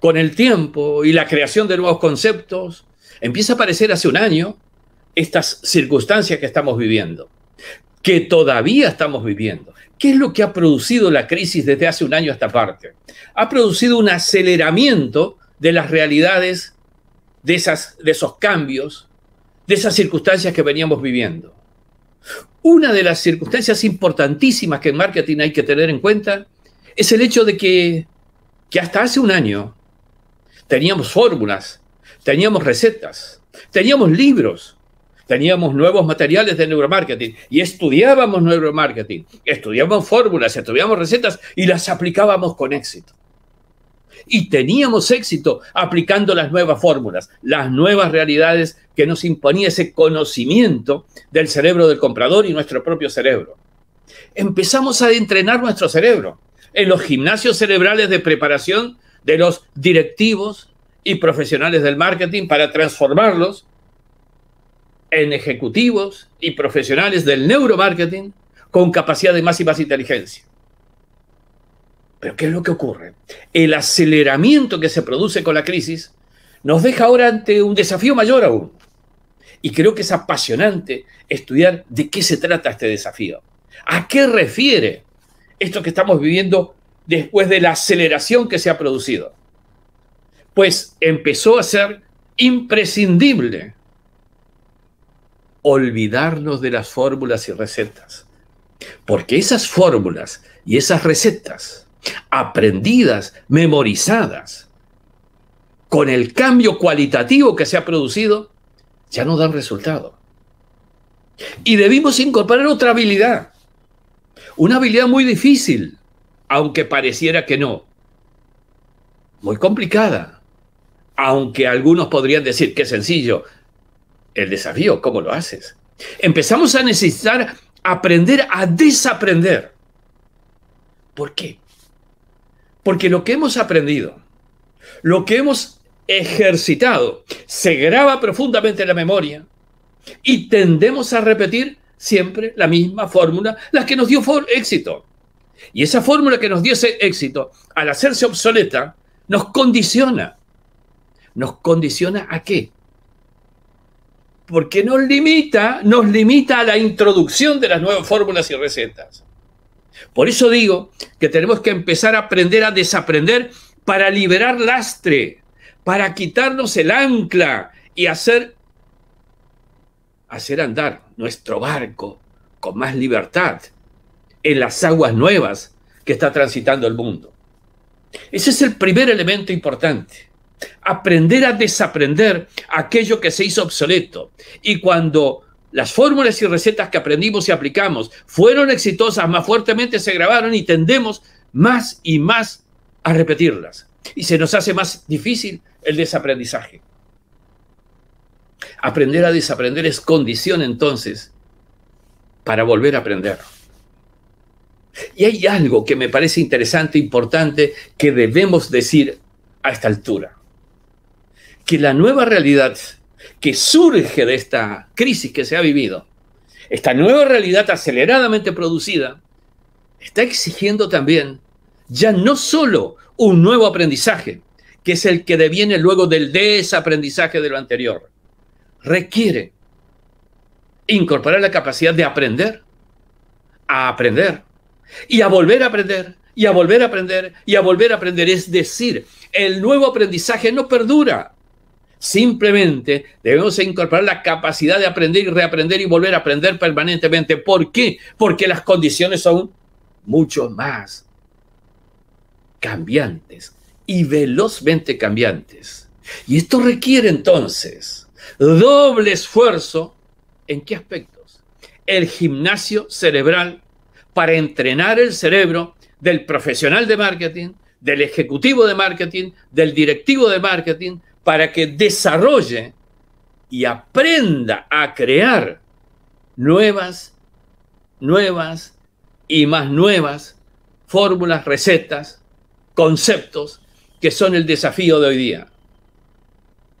con el tiempo y la creación de nuevos conceptos empieza a aparecer hace un año estas circunstancias que estamos viviendo, que todavía estamos viviendo. ¿Qué es lo que ha producido la crisis desde hace un año a esta parte? Ha producido un aceleramiento de las realidades, de, esas, de esos cambios, de esas circunstancias que veníamos viviendo. Una de las circunstancias importantísimas que en marketing hay que tener en cuenta es el hecho de que, que hasta hace un año teníamos fórmulas, teníamos recetas, teníamos libros, teníamos nuevos materiales de neuromarketing y estudiábamos neuromarketing, estudiábamos fórmulas, estudiábamos recetas y las aplicábamos con éxito. Y teníamos éxito aplicando las nuevas fórmulas, las nuevas realidades que nos imponía ese conocimiento del cerebro del comprador y nuestro propio cerebro. Empezamos a entrenar nuestro cerebro en los gimnasios cerebrales de preparación de los directivos y profesionales del marketing para transformarlos en ejecutivos y profesionales del neuromarketing con capacidad de más y más inteligencia. Pero ¿qué es lo que ocurre? El aceleramiento que se produce con la crisis nos deja ahora ante un desafío mayor aún. Y creo que es apasionante estudiar de qué se trata este desafío. ¿A qué refiere esto que estamos viviendo después de la aceleración que se ha producido? Pues empezó a ser imprescindible olvidarnos de las fórmulas y recetas. Porque esas fórmulas y esas recetas aprendidas, memorizadas, con el cambio cualitativo que se ha producido, ya no dan resultado. Y debimos incorporar otra habilidad, una habilidad muy difícil, aunque pareciera que no, muy complicada, aunque algunos podrían decir que es sencillo. El desafío, ¿cómo lo haces? Empezamos a necesitar aprender a desaprender. ¿Por qué? Porque lo que hemos aprendido, lo que hemos ejercitado, se graba profundamente en la memoria y tendemos a repetir siempre la misma fórmula, la que nos dio éxito. Y esa fórmula que nos dio ese éxito, al hacerse obsoleta, nos condiciona. ¿Nos condiciona a qué? Porque nos limita, nos limita a la introducción de las nuevas fórmulas y recetas. Por eso digo que tenemos que empezar a aprender a desaprender para liberar lastre, para quitarnos el ancla y hacer, hacer andar nuestro barco con más libertad en las aguas nuevas que está transitando el mundo. Ese es el primer elemento importante. Aprender a desaprender aquello que se hizo obsoleto. Y cuando las fórmulas y recetas que aprendimos y aplicamos fueron exitosas, más fuertemente se grabaron y tendemos más y más a repetirlas. Y se nos hace más difícil el desaprendizaje. Aprender a desaprender es condición entonces para volver a aprender. Y hay algo que me parece interesante, importante, que debemos decir a esta altura. Que la nueva realidad que surge de esta crisis que se ha vivido, esta nueva realidad aceleradamente producida, está exigiendo también ya no solo un nuevo aprendizaje, que es el que deviene luego del desaprendizaje de lo anterior. Requiere incorporar la capacidad de aprender, a aprender, y a volver a aprender, y a volver a aprender, y a volver a aprender. Es decir, el nuevo aprendizaje no perdura. Simplemente debemos incorporar la capacidad de aprender y reaprender y volver a aprender permanentemente. ¿Por qué? Porque las condiciones son mucho más cambiantes y velozmente cambiantes. Y esto requiere entonces doble esfuerzo. ¿En qué aspectos? El gimnasio cerebral para entrenar el cerebro del profesional de marketing, del ejecutivo de marketing, del directivo de marketing, para que desarrolle y aprenda a crear nuevas, nuevas y más nuevas fórmulas, recetas, conceptos que son el desafío de hoy día.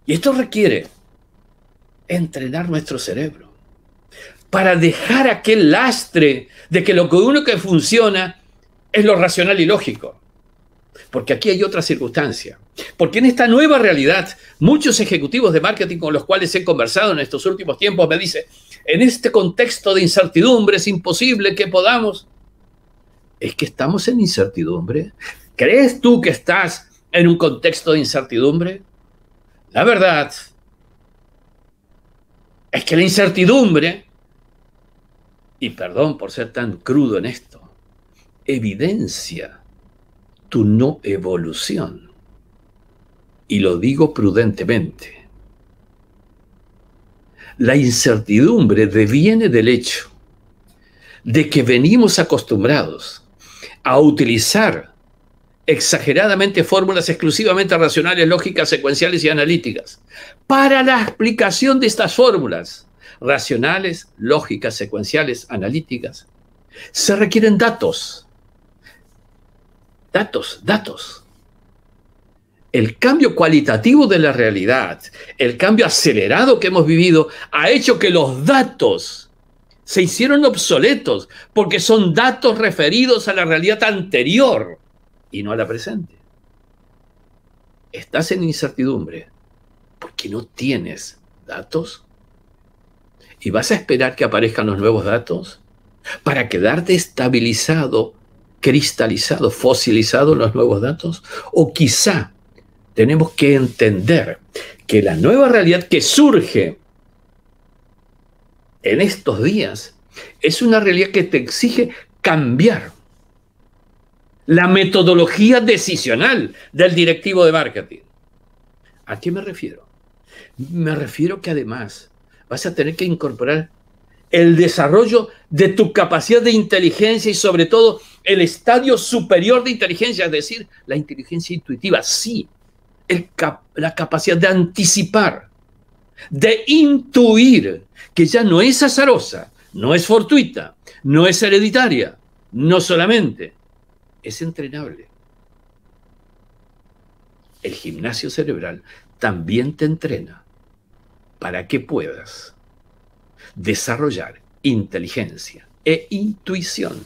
Y esto requiere entrenar nuestro cerebro para dejar aquel lastre de que lo único que funciona es lo racional y lógico. Porque aquí hay otra circunstancia. Porque en esta nueva realidad, muchos ejecutivos de marketing con los cuales he conversado en estos últimos tiempos me dicen, en este contexto de incertidumbre es imposible que podamos. Es que estamos en incertidumbre. ¿Crees tú que estás en un contexto de incertidumbre? La verdad es que la incertidumbre y perdón por ser tan crudo en esto, evidencia tu no evolución. Y lo digo prudentemente. La incertidumbre deviene del hecho de que venimos acostumbrados a utilizar exageradamente fórmulas exclusivamente racionales, lógicas, secuenciales y analíticas para la explicación de estas fórmulas racionales, lógicas, secuenciales, analíticas. Se requieren datos, datos, datos. El cambio cualitativo de la realidad, el cambio acelerado que hemos vivido, ha hecho que los datos se hicieron obsoletos porque son datos referidos a la realidad anterior y no a la presente. Estás en incertidumbre porque no tienes datos. ¿Y vas a esperar que aparezcan los nuevos datos para quedarte estabilizado, cristalizado, fosilizado en los nuevos datos? O quizá tenemos que entender que la nueva realidad que surge en estos días es una realidad que te exige cambiar la metodología decisional del directivo de marketing. ¿A qué me refiero? Me refiero que además vas a tener que incorporar el desarrollo de tu capacidad de inteligencia y sobre todo el estadio superior de inteligencia, es decir, la inteligencia intuitiva, sí, el cap- la capacidad de anticipar, de intuir, que ya no es azarosa, no es fortuita, no es hereditaria, no solamente, es entrenable. El gimnasio cerebral también te entrena para que puedas desarrollar inteligencia e intuición.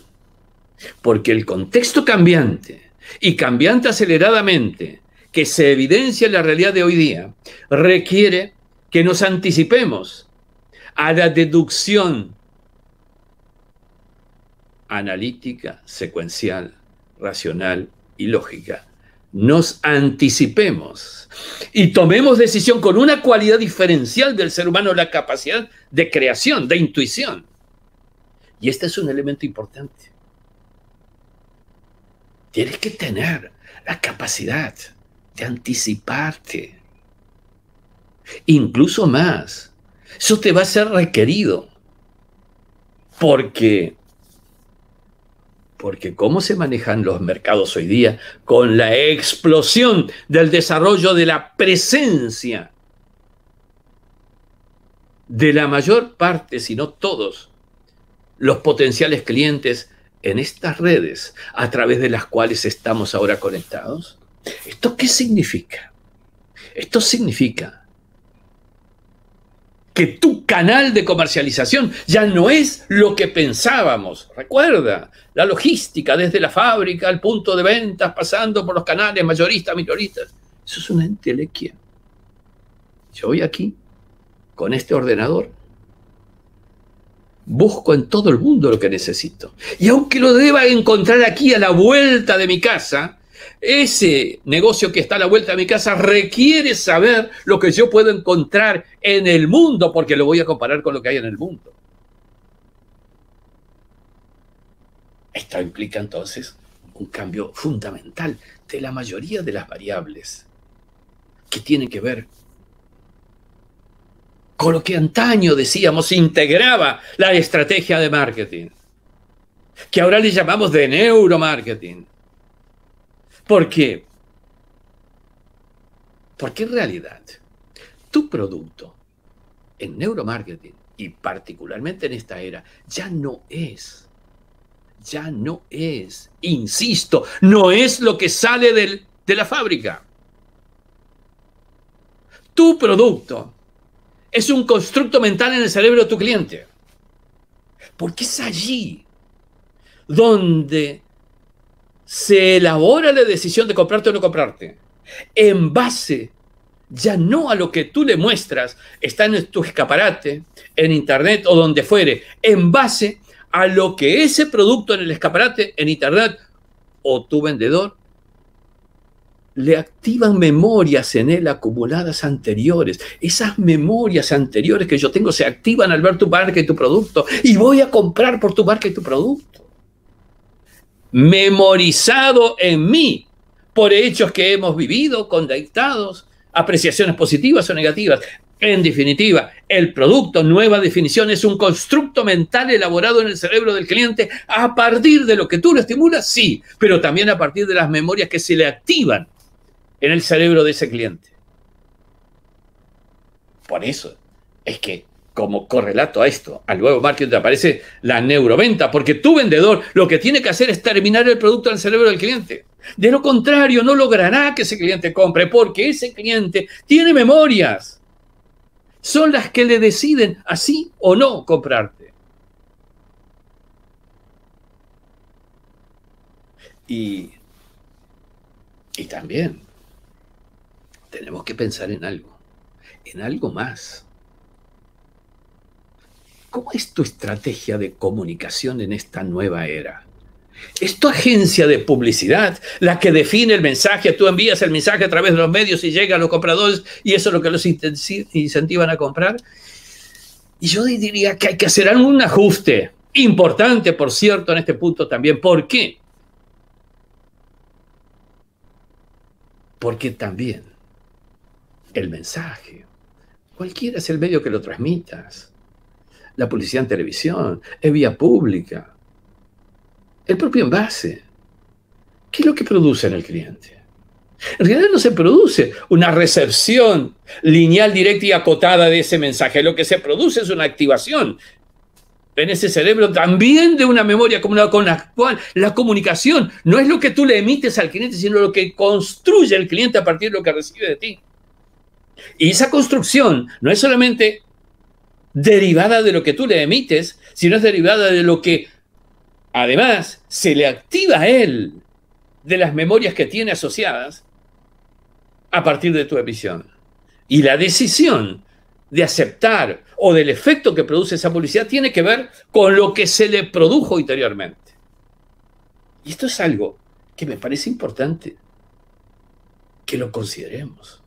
Porque el contexto cambiante y cambiante aceleradamente que se evidencia en la realidad de hoy día requiere que nos anticipemos a la deducción analítica, secuencial, racional y lógica. Nos anticipemos y tomemos decisión con una cualidad diferencial del ser humano, la capacidad de creación, de intuición. Y este es un elemento importante. Tienes que tener la capacidad de anticiparte. Incluso más. Eso te va a ser requerido. Porque... Porque cómo se manejan los mercados hoy día con la explosión del desarrollo de la presencia de la mayor parte, si no todos, los potenciales clientes en estas redes a través de las cuales estamos ahora conectados. ¿Esto qué significa? Esto significa que tu canal de comercialización ya no es lo que pensábamos. Recuerda, la logística desde la fábrica al punto de ventas, pasando por los canales mayoristas, minoristas. Eso es una entelequia. Yo voy aquí, con este ordenador, busco en todo el mundo lo que necesito. Y aunque lo deba encontrar aquí a la vuelta de mi casa, ese negocio que está a la vuelta de mi casa requiere saber lo que yo puedo encontrar en el mundo, porque lo voy a comparar con lo que hay en el mundo. Esto implica entonces un cambio fundamental de la mayoría de las variables que tienen que ver con lo que antaño decíamos integraba la estrategia de marketing, que ahora le llamamos de neuromarketing. ¿Por qué? Porque en realidad tu producto en neuromarketing y particularmente en esta era ya no es, ya no es, insisto, no es lo que sale del, de la fábrica. Tu producto es un constructo mental en el cerebro de tu cliente. Porque es allí donde se elabora la decisión de comprarte o no comprarte. En base, ya no a lo que tú le muestras, está en tu escaparate, en internet o donde fuere, en base a lo que ese producto en el escaparate, en internet, o tu vendedor, le activan memorias en él acumuladas anteriores. Esas memorias anteriores que yo tengo se activan al ver tu marca y tu producto, y voy a comprar por tu marca y tu producto. Memorizado en mí por hechos que hemos vivido, conectados, apreciaciones positivas o negativas. En definitiva, el producto, nueva definición, es un constructo mental elaborado en el cerebro del cliente a partir de lo que tú lo estimulas, sí, pero también a partir de las memorias que se le activan en el cerebro de ese cliente. Por eso es que, como correlato a esto, al nuevo marketing aparece la neuroventa, porque tu vendedor lo que tiene que hacer es terminar el producto en el cerebro del cliente. De lo contrario, no logrará que ese cliente compre, porque ese cliente tiene memorias. Son las que le deciden así o no comprarte. Y, y también tenemos que pensar en algo, en algo más. ¿Cómo es tu estrategia de comunicación en esta nueva era? ¿Es tu agencia de publicidad la que define el mensaje? Tú envías el mensaje a través de los medios y llega a los compradores y eso es lo que los incentivan a comprar. Y yo diría que hay que hacer algún ajuste importante, por cierto, en este punto también. ¿Por qué? Porque también el mensaje, cualquiera es el medio que lo transmitas, la publicidad en televisión, es vía pública, el propio envase. ¿Qué es lo que produce en el cliente? En realidad no se produce una recepción lineal, directa y acotada de ese mensaje. Lo que se produce es una activación en ese cerebro también de una memoria acumulada con la cual la comunicación no es lo que tú le emites al cliente, sino lo que construye el cliente a partir de lo que recibe de ti. Y esa construcción no es solamente derivada de lo que tú le emites, sino es derivada de lo que además se le activa a él de las memorias que tiene asociadas a partir de tu emisión. Y la decisión de aceptar o del efecto que produce esa publicidad tiene que ver con lo que se le produjo interiormente. Y esto es algo que me parece importante que lo consideremos,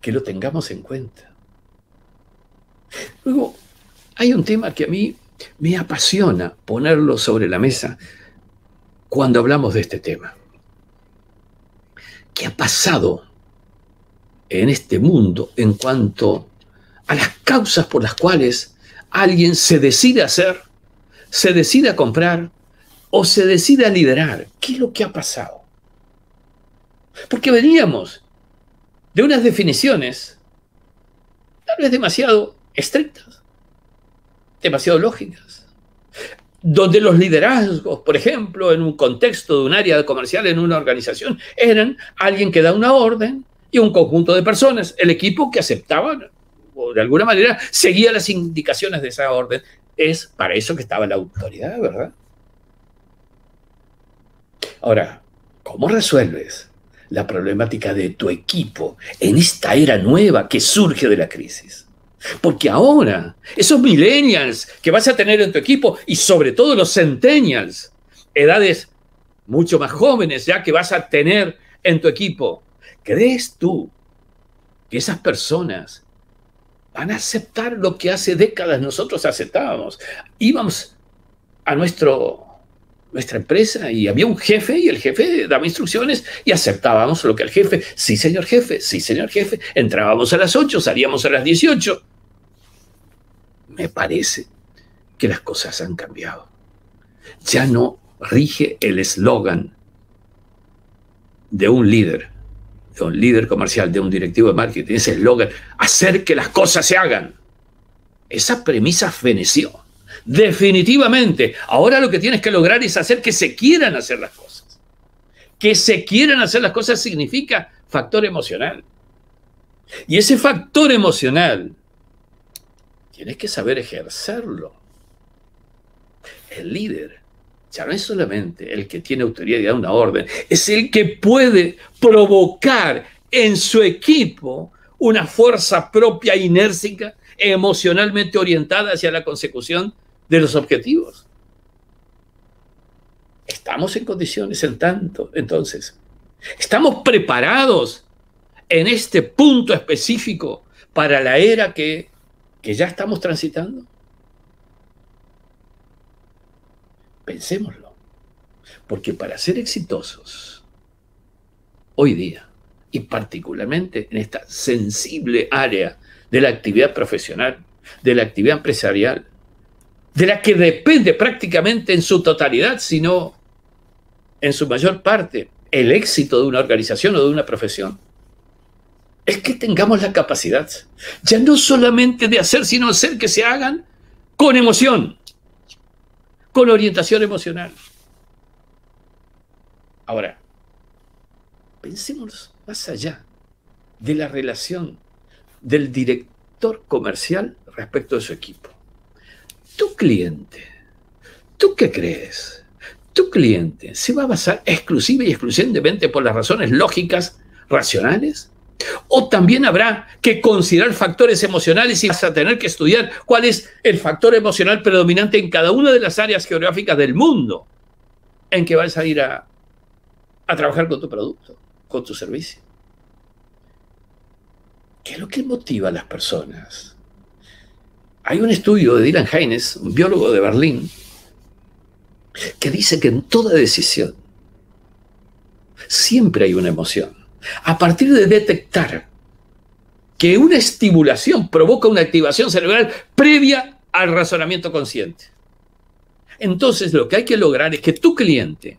que lo tengamos en cuenta. Luego, hay un tema que a mí me apasiona ponerlo sobre la mesa cuando hablamos de este tema. ¿Qué ha pasado en este mundo en cuanto a las causas por las cuales alguien se decide hacer, se decide a comprar o se decide a liderar? ¿Qué es lo que ha pasado? Porque veníamos de unas definiciones tal vez demasiado estrictas, demasiado lógicas, donde los liderazgos, por ejemplo, en un contexto de un área comercial, en una organización, eran alguien que da una orden y un conjunto de personas, el equipo que aceptaban, o de alguna manera seguía las indicaciones de esa orden. Es para eso que estaba la autoridad, ¿verdad? Ahora, ¿cómo resuelves la problemática de tu equipo en esta era nueva que surge de la crisis? Porque ahora, esos millennials que vas a tener en tu equipo y sobre todo los centennials, edades mucho más jóvenes ya que vas a tener en tu equipo, ¿crees tú que esas personas van a aceptar lo que hace décadas nosotros aceptábamos? Íbamos a nuestro, nuestra empresa y había un jefe y el jefe daba instrucciones y aceptábamos lo que el jefe, sí señor jefe, sí señor jefe, entrábamos a las ocho, salíamos a las dieciocho. Me parece que las cosas han cambiado. Ya no rige el eslogan de un líder, de un líder comercial, de un directivo de marketing, ese eslogan, hacer que las cosas se hagan. Esa premisa feneció. Definitivamente. Ahora lo que tienes que lograr es hacer que se quieran hacer las cosas. Que se quieran hacer las cosas significa factor emocional. Y ese factor emocional tienes que saber ejercerlo. El líder ya no es solamente el que tiene autoridad y da una orden, es el que puede provocar en su equipo una fuerza propia inércica, emocionalmente orientada hacia la consecución de los objetivos. Estamos en condiciones en tanto, entonces, ¿Estamos preparados en este punto específico para la era que, que ya estamos transitando? Pensémoslo, porque para ser exitosos hoy día, y particularmente en esta sensible área de la actividad profesional, de la actividad empresarial, de la que depende prácticamente en su totalidad, sino en su mayor parte, el éxito de una organización o de una profesión, es que tengamos la capacidad, ya no solamente de hacer, sino hacer que se hagan con emoción, con orientación emocional. Ahora, pensemos más allá de la relación del director comercial respecto de su equipo. Tu cliente, ¿tú qué crees? Tu cliente se va a basar exclusiva y exclusivamente por las razones lógicas, racionales, o también habrá que considerar factores emocionales y vas a tener que estudiar cuál es el factor emocional predominante en cada una de las áreas geográficas del mundo en que vas a ir a, a trabajar con tu producto, con tu servicio. ¿Qué es lo que motiva a las personas? Hay un estudio de Dylan Haines, un biólogo de Berlín, que dice que en toda decisión siempre hay una emoción. A partir de detectar que una estimulación provoca una activación cerebral previa al razonamiento consciente. Entonces lo que hay que lograr es que tu cliente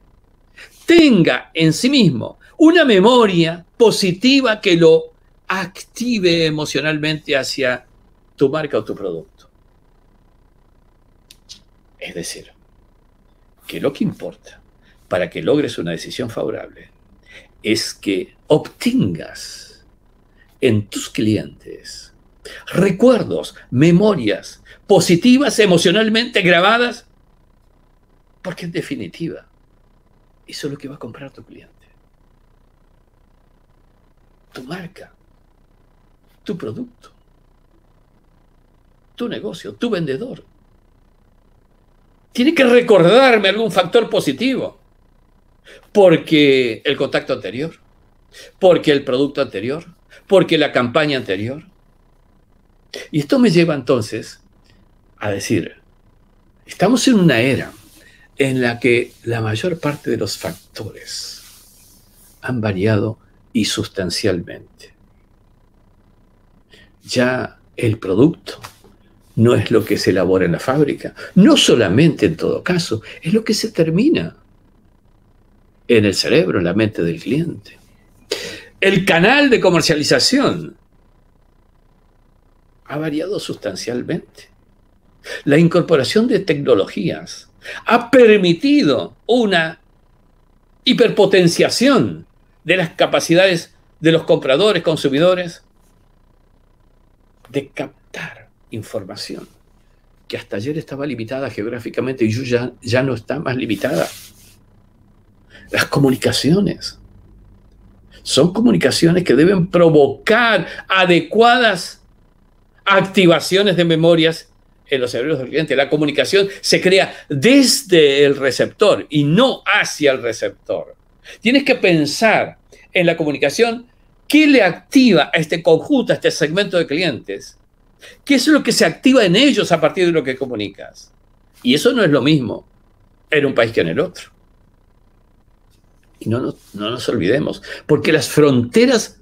tenga en sí mismo una memoria positiva que lo active emocionalmente hacia tu marca o tu producto. Es decir, que lo que importa para que logres una decisión favorable es que obtengas en tus clientes recuerdos, memorias positivas, emocionalmente grabadas, porque en definitiva eso es lo que va a comprar tu cliente. Tu marca, tu producto, tu negocio, tu vendedor. Tiene que recordarme algún factor positivo. Porque el contacto anterior, porque el producto anterior, porque la campaña anterior. Y esto me lleva entonces a decir, estamos en una era en la que la mayor parte de los factores han variado y sustancialmente. Ya el producto no es lo que se elabora en la fábrica, no solamente en todo caso, es lo que se termina en el cerebro, en la mente del cliente. El canal de comercialización ha variado sustancialmente. La incorporación de tecnologías ha permitido una hiperpotenciación de las capacidades de los compradores, consumidores, de captar información que hasta ayer estaba limitada geográficamente y ya, ya no está más limitada. Las comunicaciones son comunicaciones que deben provocar adecuadas activaciones de memorias en los cerebros del cliente. La comunicación se crea desde el receptor y no hacia el receptor. Tienes que pensar en la comunicación, qué le activa a este conjunto, a este segmento de clientes. ¿Qué es lo que se activa en ellos a partir de lo que comunicas? Y eso no es lo mismo en un país que en el otro. Y no nos, no nos olvidemos, porque las fronteras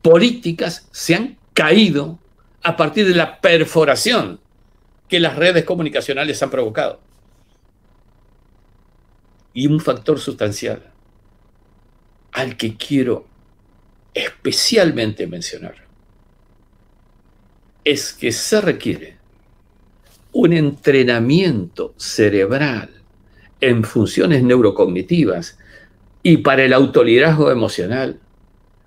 políticas se han caído a partir de la perforación que las redes comunicacionales han provocado. Y un factor sustancial al que quiero especialmente mencionar es que se requiere un entrenamiento cerebral en funciones neurocognitivas y para el autoliderazgo emocional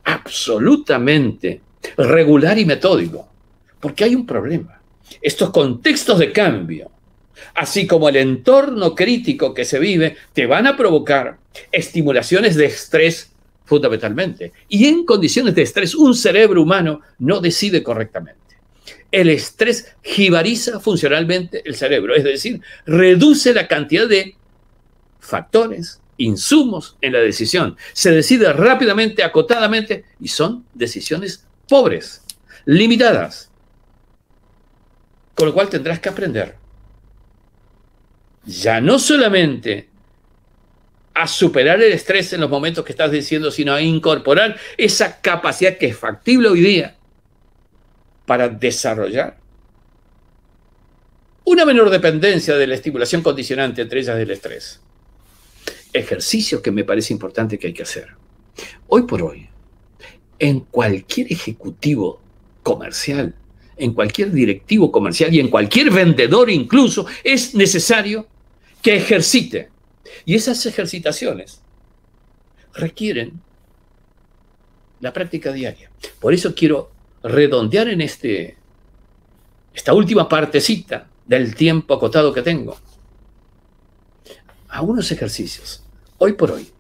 absolutamente regular y metódico, porque hay un problema. Estos contextos de cambio, así como el entorno crítico que se vive, te van a provocar estimulaciones de estrés fundamentalmente, y en condiciones de estrés un cerebro humano no decide correctamente. El estrés jibariza funcionalmente el cerebro, es decir, reduce la cantidad de factores, insumos en la decisión. Se decide rápidamente, acotadamente, y son decisiones pobres, limitadas. Con lo cual tendrás que aprender ya no solamente a superar el estrés en los momentos que estás diciendo, sino a incorporar esa capacidad que es factible hoy día para desarrollar una menor dependencia de la estimulación condicionante, entre ellas del estrés. Ejercicios que me parece importante que hay que hacer. Hoy por hoy, en cualquier ejecutivo comercial, en cualquier directivo comercial y en cualquier vendedor incluso, es necesario que ejercite. Y esas ejercitaciones requieren la práctica diaria. Por eso quiero redondear en este, esta última partecita del tiempo acotado que tengo, algunos ejercicios. Hoy por hoy,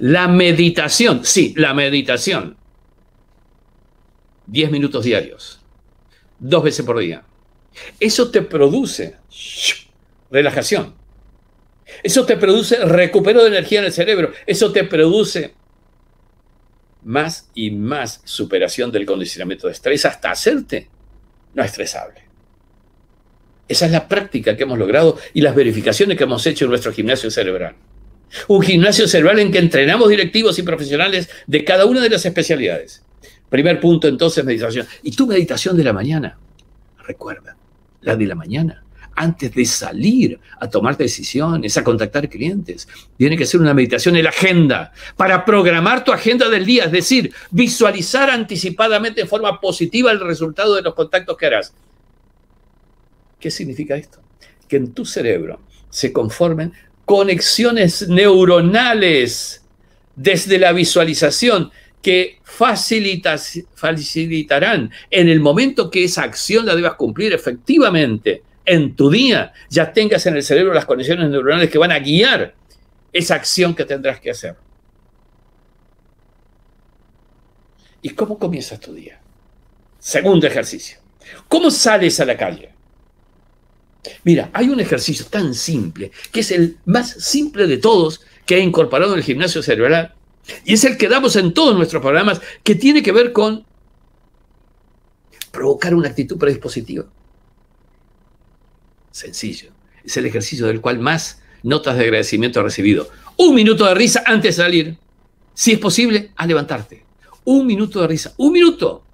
la meditación, sí, la meditación, diez minutos diarios, dos veces por día. Eso te produce relajación. Eso te produce recupero de energía en el cerebro. Eso te produce más y más superación del condicionamiento de estrés hasta hacerte no estresable. Esa es la práctica que hemos logrado y las verificaciones que hemos hecho en nuestro gimnasio cerebral. Un gimnasio cerebral en que entrenamos directivos y profesionales de cada una de las especialidades. Primer punto, entonces, meditación. Y tu meditación de la mañana, recuerda, la de la mañana, antes de salir a tomar decisiones, a contactar clientes, tiene que ser una meditación en la agenda, para programar tu agenda del día, es decir, visualizar anticipadamente en forma positiva el resultado de los contactos que harás. ¿Qué significa esto? Que en tu cerebro se conformen conexiones neuronales desde la visualización que facilitas, facilitarán en el momento que esa acción la debas cumplir efectivamente en tu día, ya tengas en el cerebro las conexiones neuronales que van a guiar esa acción que tendrás que hacer. ¿Y cómo comienzas tu día? Segundo ejercicio. ¿Cómo sales a la calle? Mira, hay un ejercicio tan simple, que es el más simple de todos que he incorporado en el gimnasio cerebral, y es el que damos en todos nuestros programas, que tiene que ver con provocar una actitud predispositiva. Sencillo. Es el ejercicio del cual más notas de agradecimiento he recibido. Un minuto de risa antes de salir. Si es posible, a levantarte. Un minuto de risa. Un minuto.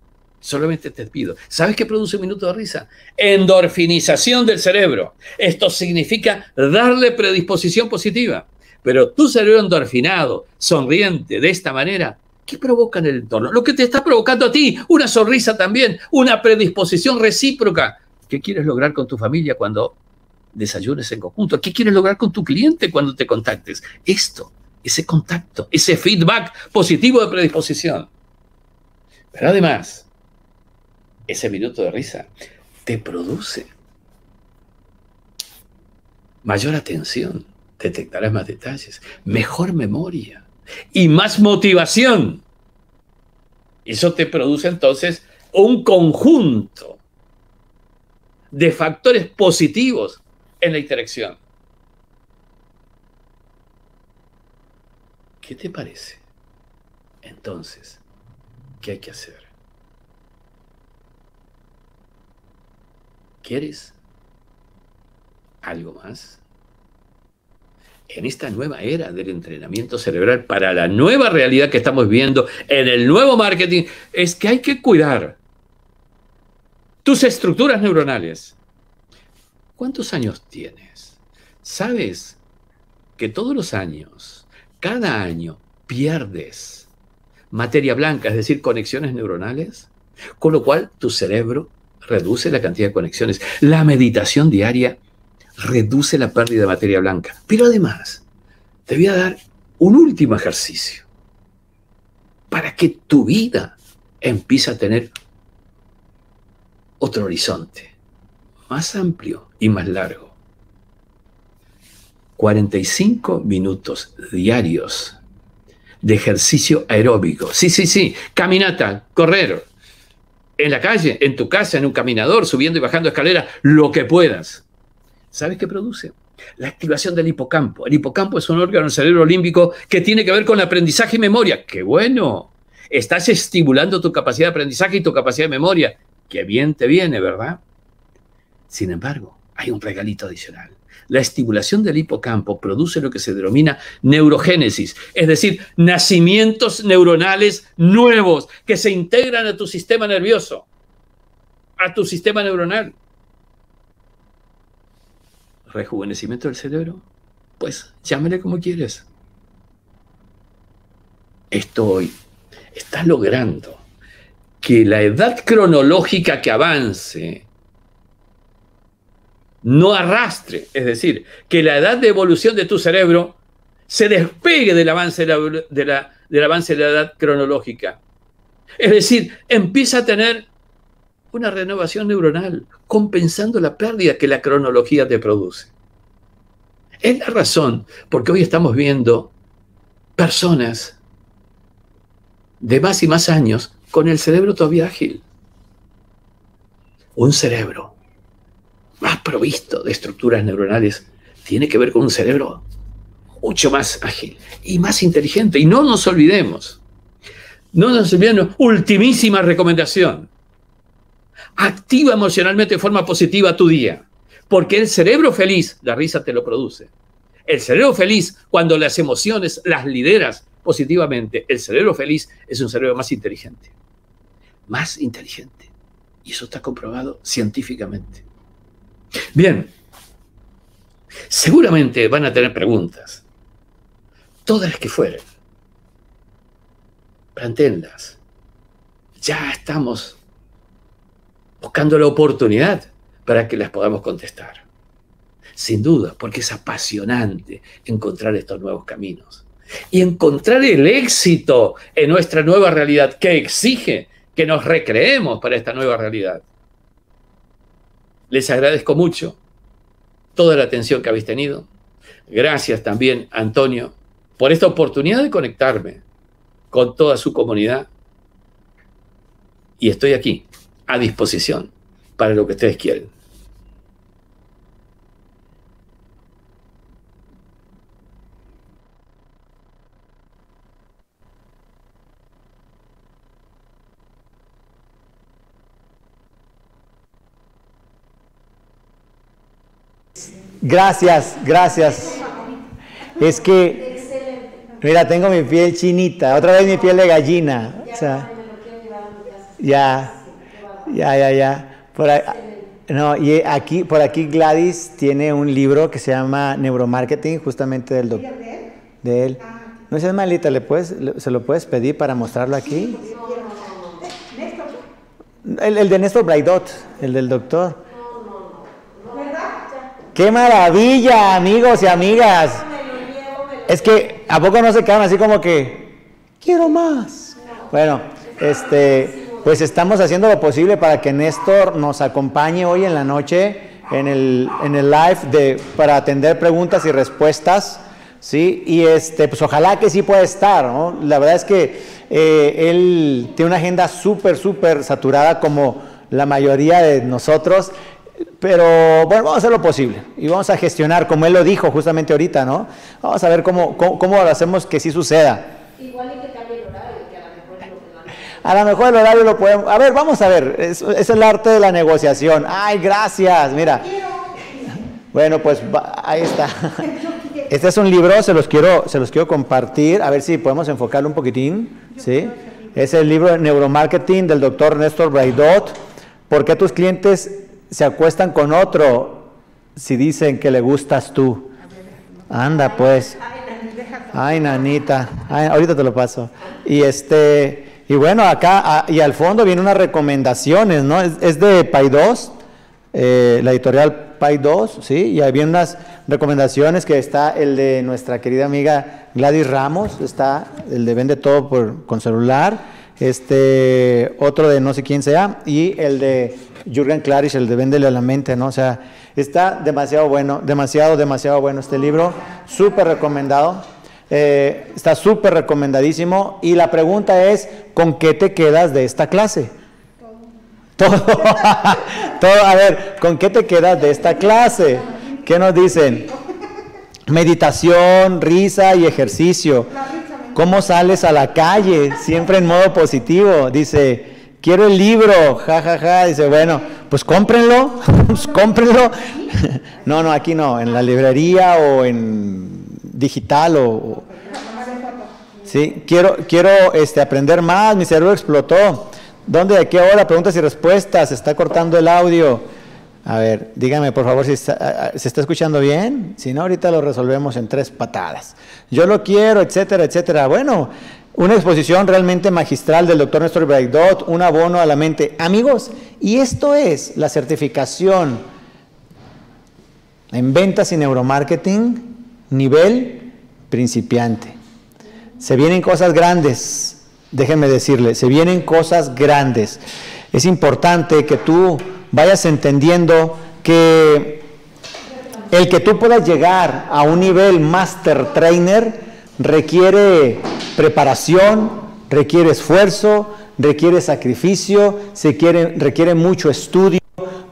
Solamente te pido. ¿Sabes qué produce un minuto de risa? Endorfinización del cerebro. Esto significa darle predisposición positiva. Pero tu cerebro endorfinado, sonriente, de esta manera, ¿qué provoca en el entorno? Lo que te está provocando a ti, una sonrisa también, una predisposición recíproca. ¿Qué quieres lograr con tu familia cuando desayunes en conjunto? ¿Qué quieres lograr con tu cliente cuando te contactes? Esto, ese contacto, ese feedback positivo de predisposición. Pero además, ese minuto de risa te produce mayor atención, detectarás más detalles, mejor memoria y más motivación. Eso te produce entonces un conjunto de factores positivos en la interacción. ¿Qué te parece? Entonces, ¿qué hay que hacer? ¿Quieres algo más? En esta nueva era del entrenamiento cerebral para la nueva realidad que estamos viendo en el nuevo marketing, es que hay que cuidar tus estructuras neuronales. ¿Cuántos años tienes? ¿Sabes que todos los años, cada año, pierdes materia blanca, es decir, conexiones neuronales? Con lo cual, tu cerebro reduce la cantidad de conexiones. La meditación diaria reduce la pérdida de materia blanca. Pero además, te voy a dar un último ejercicio para que tu vida empiece a tener otro horizonte más amplio y más largo. cuarenta y cinco minutos diarios de ejercicio aeróbico. Sí, sí, sí. Caminata, correr. En la calle, en tu casa, en un caminador, subiendo y bajando escaleras, lo que puedas. ¿Sabes qué produce? La activación del hipocampo. El hipocampo es un órgano del cerebro límbico que tiene que ver con el aprendizaje y memoria. ¡Qué bueno! Estás estimulando tu capacidad de aprendizaje y tu capacidad de memoria. ¡Qué bien te viene!, ¿verdad? Sin embargo, hay un regalito adicional. La estimulación del hipocampo produce lo que se denomina neurogénesis, es decir, nacimientos neuronales nuevos que se integran a tu sistema nervioso, a tu sistema neuronal. Rejuvenecimiento del cerebro, pues llámele como quieres. Esto hoy está logrando que la edad cronológica que avance no arrastre, es decir, que la edad de evolución de tu cerebro se despegue del avance de la, de la, del avance de la edad cronológica. Es decir, empieza a tener una renovación neuronal, compensando la pérdida que la cronología te produce. Es la razón porque hoy estamos viendo personas de más y más años con el cerebro todavía ágil. Un cerebro más provisto de estructuras neuronales tiene que ver con un cerebro mucho más ágil y más inteligente. Y no nos olvidemos, no nos olvidemos, ultimísima recomendación. Activa emocionalmente de forma positiva tu día, porque el cerebro feliz, la risa te lo produce. El cerebro feliz, cuando las emociones las lideras positivamente, el cerebro feliz es un cerebro más inteligente. Más inteligente. Y eso está comprobado científicamente. Bien, seguramente van a tener preguntas. Todas las que fueren. Plantéenlas. Ya estamos buscando la oportunidad para que las podamos contestar. Sin duda, porque es apasionante encontrar estos nuevos caminos y encontrar el éxito en nuestra nueva realidad que exige que nos recreemos para esta nueva realidad. Les agradezco mucho toda la atención que habéis tenido. Gracias también, Antonio, por esta oportunidad de conectarme con toda su comunidad. Y estoy aquí a disposición para lo que ustedes quieren. Gracias, gracias. Es que, mira, tengo mi piel chinita, otra vez mi piel de gallina. O sea, ya. Ya, ya, ya. Por ahí, no, y aquí, por aquí Gladys tiene un libro que se llama Neuromarketing, justamente del doctor. De él. No seas malita, ¿le puedes, le, ¿se lo puedes pedir para mostrarlo aquí? El, el de Néstor Braidot, el del doctor. ¡Qué maravilla, amigos y amigas! Es que, ¿a poco no se quedan así como que quiero más? Bueno, este... pues estamos haciendo lo posible para que Néstor nos acompañe hoy en la noche en el, en el live de, para atender preguntas y respuestas, ¿sí? Y este, pues ojalá que sí pueda estar, ¿no? La verdad es que eh, él tiene una agenda súper, súper saturada como la mayoría de nosotros, pero bueno, vamos a hacer lo posible y vamos a gestionar, como él lo dijo justamente ahorita, ¿no? Vamos a ver cómo, cómo, cómo lo hacemos que sí suceda. Igual y que a lo mejor el horario lo podemos... A ver, vamos a ver. Es, es el arte de la negociación. ¡Ay, gracias! Mira. Bueno, pues va, ahí está. Este es un libro, se los quiero, se los quiero compartir. A ver si podemos enfocarlo un poquitín, ¿sí? Es el libro de Neuromarketing del doctor Néstor Braidot. ¿Por qué tus clientes se acuestan con otro si dicen que le gustas tú? Anda, pues. Ay, nanita. Ay, ahorita te lo paso. Y este... Y bueno, acá a, y al fondo vienen unas recomendaciones, ¿no? Es, es de Paidós, eh, la editorial Paidós, ¿sí? Y ahí vienen unas recomendaciones que está el de nuestra querida amiga Gladys Ramos, está el de Vende Todo por, con Celular, este, otro de no sé quién sea, y el de Jürgen Klarich, el de Véndele a la Mente, ¿no? O sea, está demasiado bueno, demasiado, demasiado bueno este libro, súper recomendado. Eh, está súper recomendadísimo y la pregunta es, ¿con qué te quedas de esta clase? Todo. Todo. Todo. A ver, ¿con qué te quedas de esta clase? ¿Qué nos dicen? Meditación, risa y ejercicio. ¿Cómo sales a la calle? Siempre en modo positivo. Dice, quiero el libro, ja, ja, ja. Dice, bueno, pues cómprenlo, pues cómprenlo. No, no, aquí no, en la librería o en digital o... o. Sí, quiero, quiero este, aprender más, mi cerebro explotó. ¿Dónde, de qué hora? Preguntas y respuestas, se está cortando el audio. A ver, dígame por favor si está, se está escuchando bien. Si no, ahorita lo resolvemos en tres patadas. Yo lo quiero, etcétera, etcétera. Bueno, una exposición realmente magistral del doctor Néstor Braidot, un abono a la mente. Amigos, y esto es la certificación en ventas y neuromarketing nivel principiante. Se vienen cosas grandes, déjenme decirles, se vienen cosas grandes. Es importante que tú vayas entendiendo que el que tú puedas llegar a un nivel master trainer requiere preparación, requiere esfuerzo, requiere sacrificio, se quiere, requiere mucho estudio.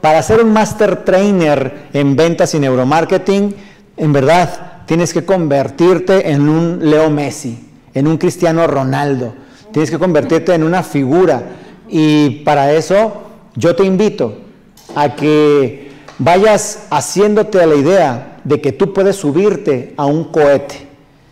Para ser un master trainer en ventas y neuromarketing, en verdad, tienes que convertirte en un Leo Messi, en un Cristiano Ronaldo. Tienes que convertirte en una figura. Y para eso yo te invito a que vayas haciéndote a la idea de que tú puedes subirte a un cohete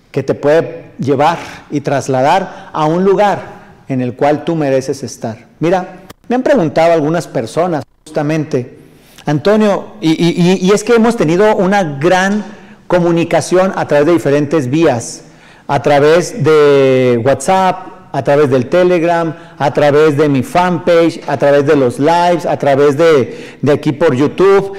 que te puede llevar y trasladar a un lugar en el cual tú mereces estar. Mira, me han preguntado algunas personas justamente, Antonio, y, y, y es que hemos tenido una gran comunicación a través de diferentes vías, a través de WhatsApp, a través del Telegram, a través de mi fanpage, a través de los lives, a través de, de aquí por YouTube.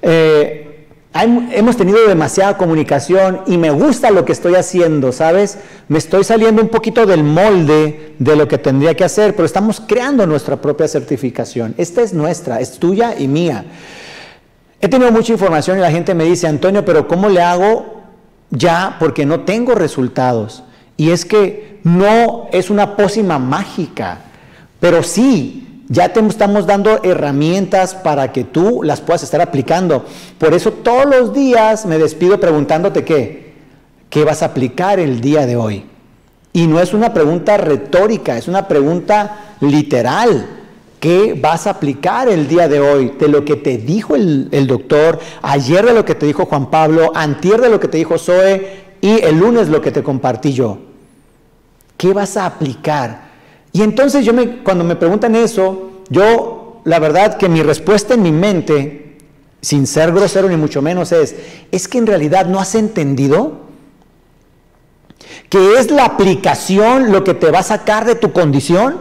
Eh, hay, hemos tenido demasiada comunicación y me gusta lo que estoy haciendo, ¿sabes? Me estoy saliendo un poquito del molde de lo que tendría que hacer, pero estamos creando nuestra propia certificación. Esta es nuestra, es tuya y mía. He tenido mucha información y la gente me dice, Antonio, pero ¿cómo le hago ya? Porque no tengo resultados. Y es que no es una pócima mágica, pero sí, ya te estamos dando herramientas para que tú las puedas estar aplicando. Por eso todos los días me despido preguntándote qué, qué vas a aplicar el día de hoy. Y no es una pregunta retórica, es una pregunta literal. ¿Qué vas a aplicar el día de hoy? De lo que te dijo el, el doctor, ayer de lo que te dijo Juan Pablo, antier de lo que te dijo Zoe y el lunes lo que te compartí yo. ¿Qué vas a aplicar? Y entonces yo me, cuando me preguntan eso, yo la verdad que mi respuesta en mi mente, sin ser grosero ni mucho menos, es, es que en realidad no has entendido que es la aplicación lo que te va a sacar de tu condición,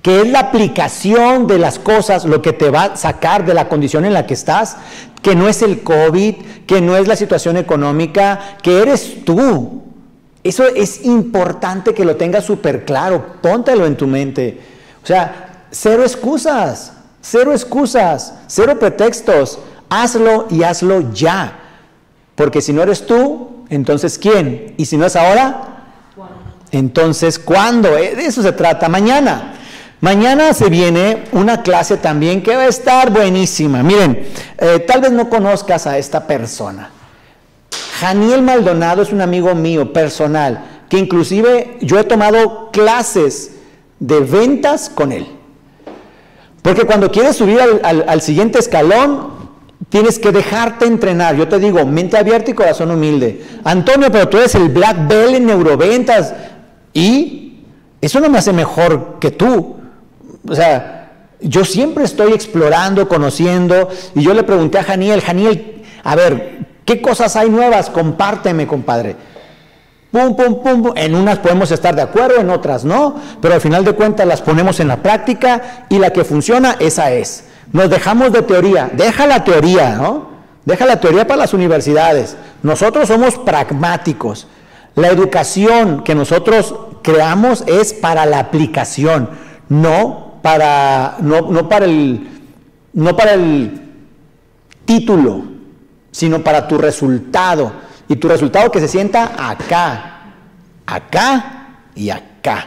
que es la aplicación de las cosas lo que te va a sacar de la condición en la que estás, que no es el COVID, que no es la situación económica, que eres tú. Eso es importante que lo tengas súper claro, póntelo en tu mente. O sea, cero excusas, cero excusas, cero pretextos. Hazlo y hazlo ya. Porque si no eres tú, entonces ¿quién? Y si no es ahora, entonces ¿cuándo? De eso se trata. Mañana. Mañana se viene una clase también que va a estar buenísima. Miren, eh, tal vez no conozcas a esta persona. Janiel Maldonado es un amigo mío personal, que inclusive yo he tomado clases de ventas con él. Porque cuando quieres subir al, al, al siguiente escalón, tienes que dejarte entrenar. Yo te digo, mente abierta y corazón humilde. Antonio, pero tú eres el Black Belt en neuroventas. Y eso no me hace mejor que tú. O sea, yo siempre estoy explorando, conociendo, y yo le pregunté a Janiel, Janiel, a ver, ¿qué cosas hay nuevas? Compárteme, compadre. Pum, pum, pum, pum. En unas podemos estar de acuerdo, en otras no, pero al final de cuentas las ponemos en la práctica y la que funciona, esa es. Nos dejamos de teoría, deja la teoría, ¿no? Deja la teoría para las universidades. Nosotros somos pragmáticos. La educación que nosotros creamos es para la aplicación, no para, no, no para el, no para el título, sino para tu resultado. Y tu resultado que se sienta acá, acá y acá.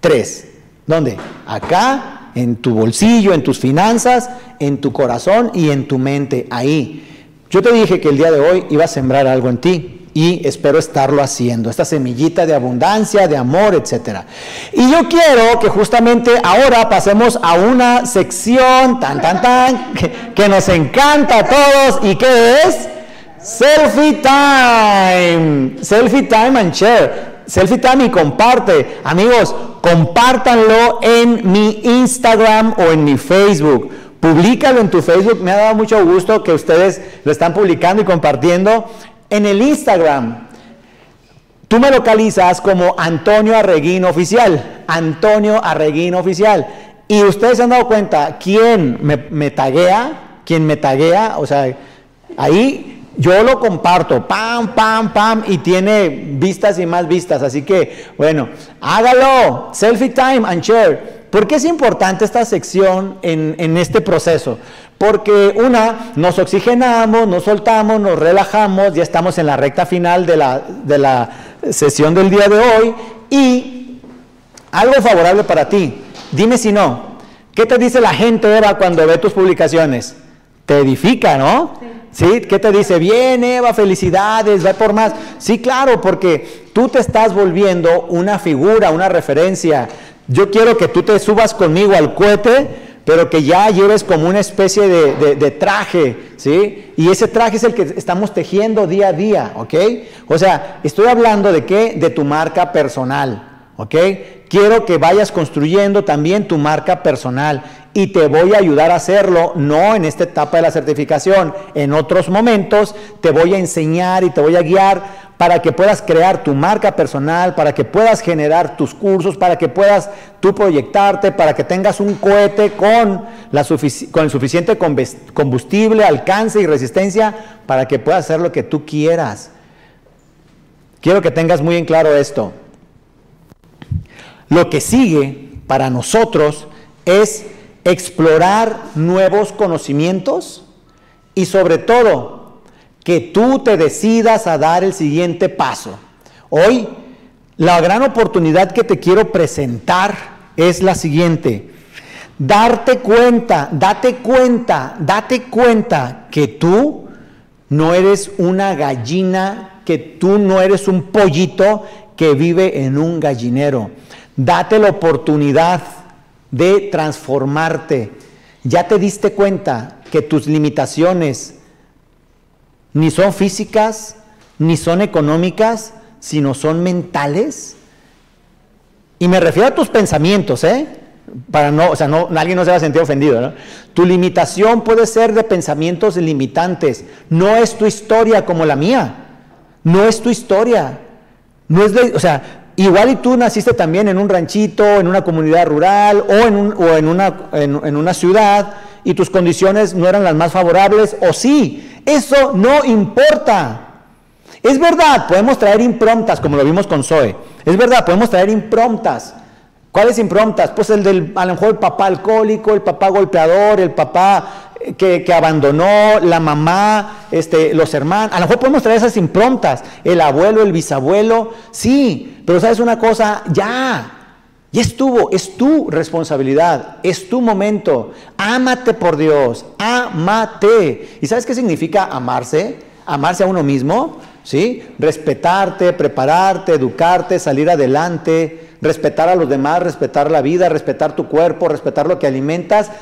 Tres. ¿Dónde? Acá, en tu bolsillo, en tus finanzas, en tu corazón y en tu mente. Ahí. Yo te dije que el día de hoy iba a sembrar algo en ti y espero estarlo haciendo, esta semillita de abundancia, de amor, etcétera. Y yo quiero que justamente ahora pasemos a una sección tan, tan, tan, que, que nos encanta a todos y que es Selfie Time. Selfie Time and Share. Selfie Time y comparte. Amigos, compártanlo en mi Instagram o en mi Facebook. Públicalo en tu Facebook, me ha dado mucho gusto que ustedes lo están publicando y compartiendo. En el Instagram, tú me localizas como Antonio Arreguín Oficial, Antonio Arreguín Oficial. Y ustedes se han dado cuenta, ¿quién me, me taguea? ¿Quién me taguea? O sea, ahí yo lo comparto, pam, pam, pam, y tiene vistas y más vistas. Así que, bueno, hágalo, Selfie Time and Share. ¿Por qué es importante esta sección en, en este proceso? Porque una, nos oxigenamos, nos soltamos, nos relajamos, ya estamos en la recta final de la, de la sesión del día de hoy y algo favorable para ti. Dime si no, ¿qué te dice la gente ahora cuando ve tus publicaciones? Te edifica, ¿no? Sí. ¿Sí? ¿Qué te dice? Bien, Eva, felicidades, va por más. Sí, claro, porque tú te estás volviendo una figura, una referencia. Yo quiero que tú te subas conmigo al cohete, pero que ya lleves como una especie de, de, de traje, ¿sí? Y ese traje es el que estamos tejiendo día a día, ¿ok? O sea, estoy hablando de ¿qué? De tu marca personal, ¿ok? Quiero que vayas construyendo también tu marca personal y te voy a ayudar a hacerlo, no en esta etapa de la certificación, en otros momentos te voy a enseñar y te voy a guiar para que puedas crear tu marca personal, para que puedas generar tus cursos, para que puedas tú proyectarte, para que tengas un cohete con, la sufic- con el suficiente combustible, alcance y resistencia, para que puedas hacer lo que tú quieras. Quiero que tengas muy en claro esto. Lo que sigue para nosotros es explorar nuevos conocimientos y sobre todo, que tú te decidas a dar el siguiente paso. Hoy, la gran oportunidad que te quiero presentar es la siguiente. Darte cuenta, date cuenta, date cuenta que tú no eres una gallina, que tú no eres un pollito que vive en un gallinero. Date la oportunidad de transformarte. Ya te diste cuenta que tus limitaciones ni son físicas, ni son económicas, sino son mentales. Y me refiero a tus pensamientos, ¿eh? Para no, o sea, no, alguien no se va a sentir ofendido, ¿no? Tu limitación puede ser de pensamientos limitantes. No es tu historia como la mía. No es tu historia. No es de, o sea, igual y tú naciste también en un ranchito, en una comunidad rural o en, un, o en, una, en, en una ciudad y tus condiciones no eran las más favorables, o sí. Eso no importa. Es verdad, podemos traer improntas, como lo vimos con Zoe. Es verdad, podemos traer improntas. ¿Cuáles improntas? Pues el del, a lo mejor el papá alcohólico, el papá golpeador, el papá que, que abandonó, la mamá, este, los hermanos. A lo mejor podemos traer esas improntas. El abuelo, el bisabuelo, sí. Pero ¿sabes una cosa? Ya. Ya estuvo, es tu responsabilidad, es tu momento. Ámate por Dios, ámate. ¿Y sabes qué significa amarse? Amarse a uno mismo, ¿sí? Respetarte, prepararte, educarte, salir adelante, respetar a los demás, respetar la vida, respetar tu cuerpo, respetar lo que alimentas,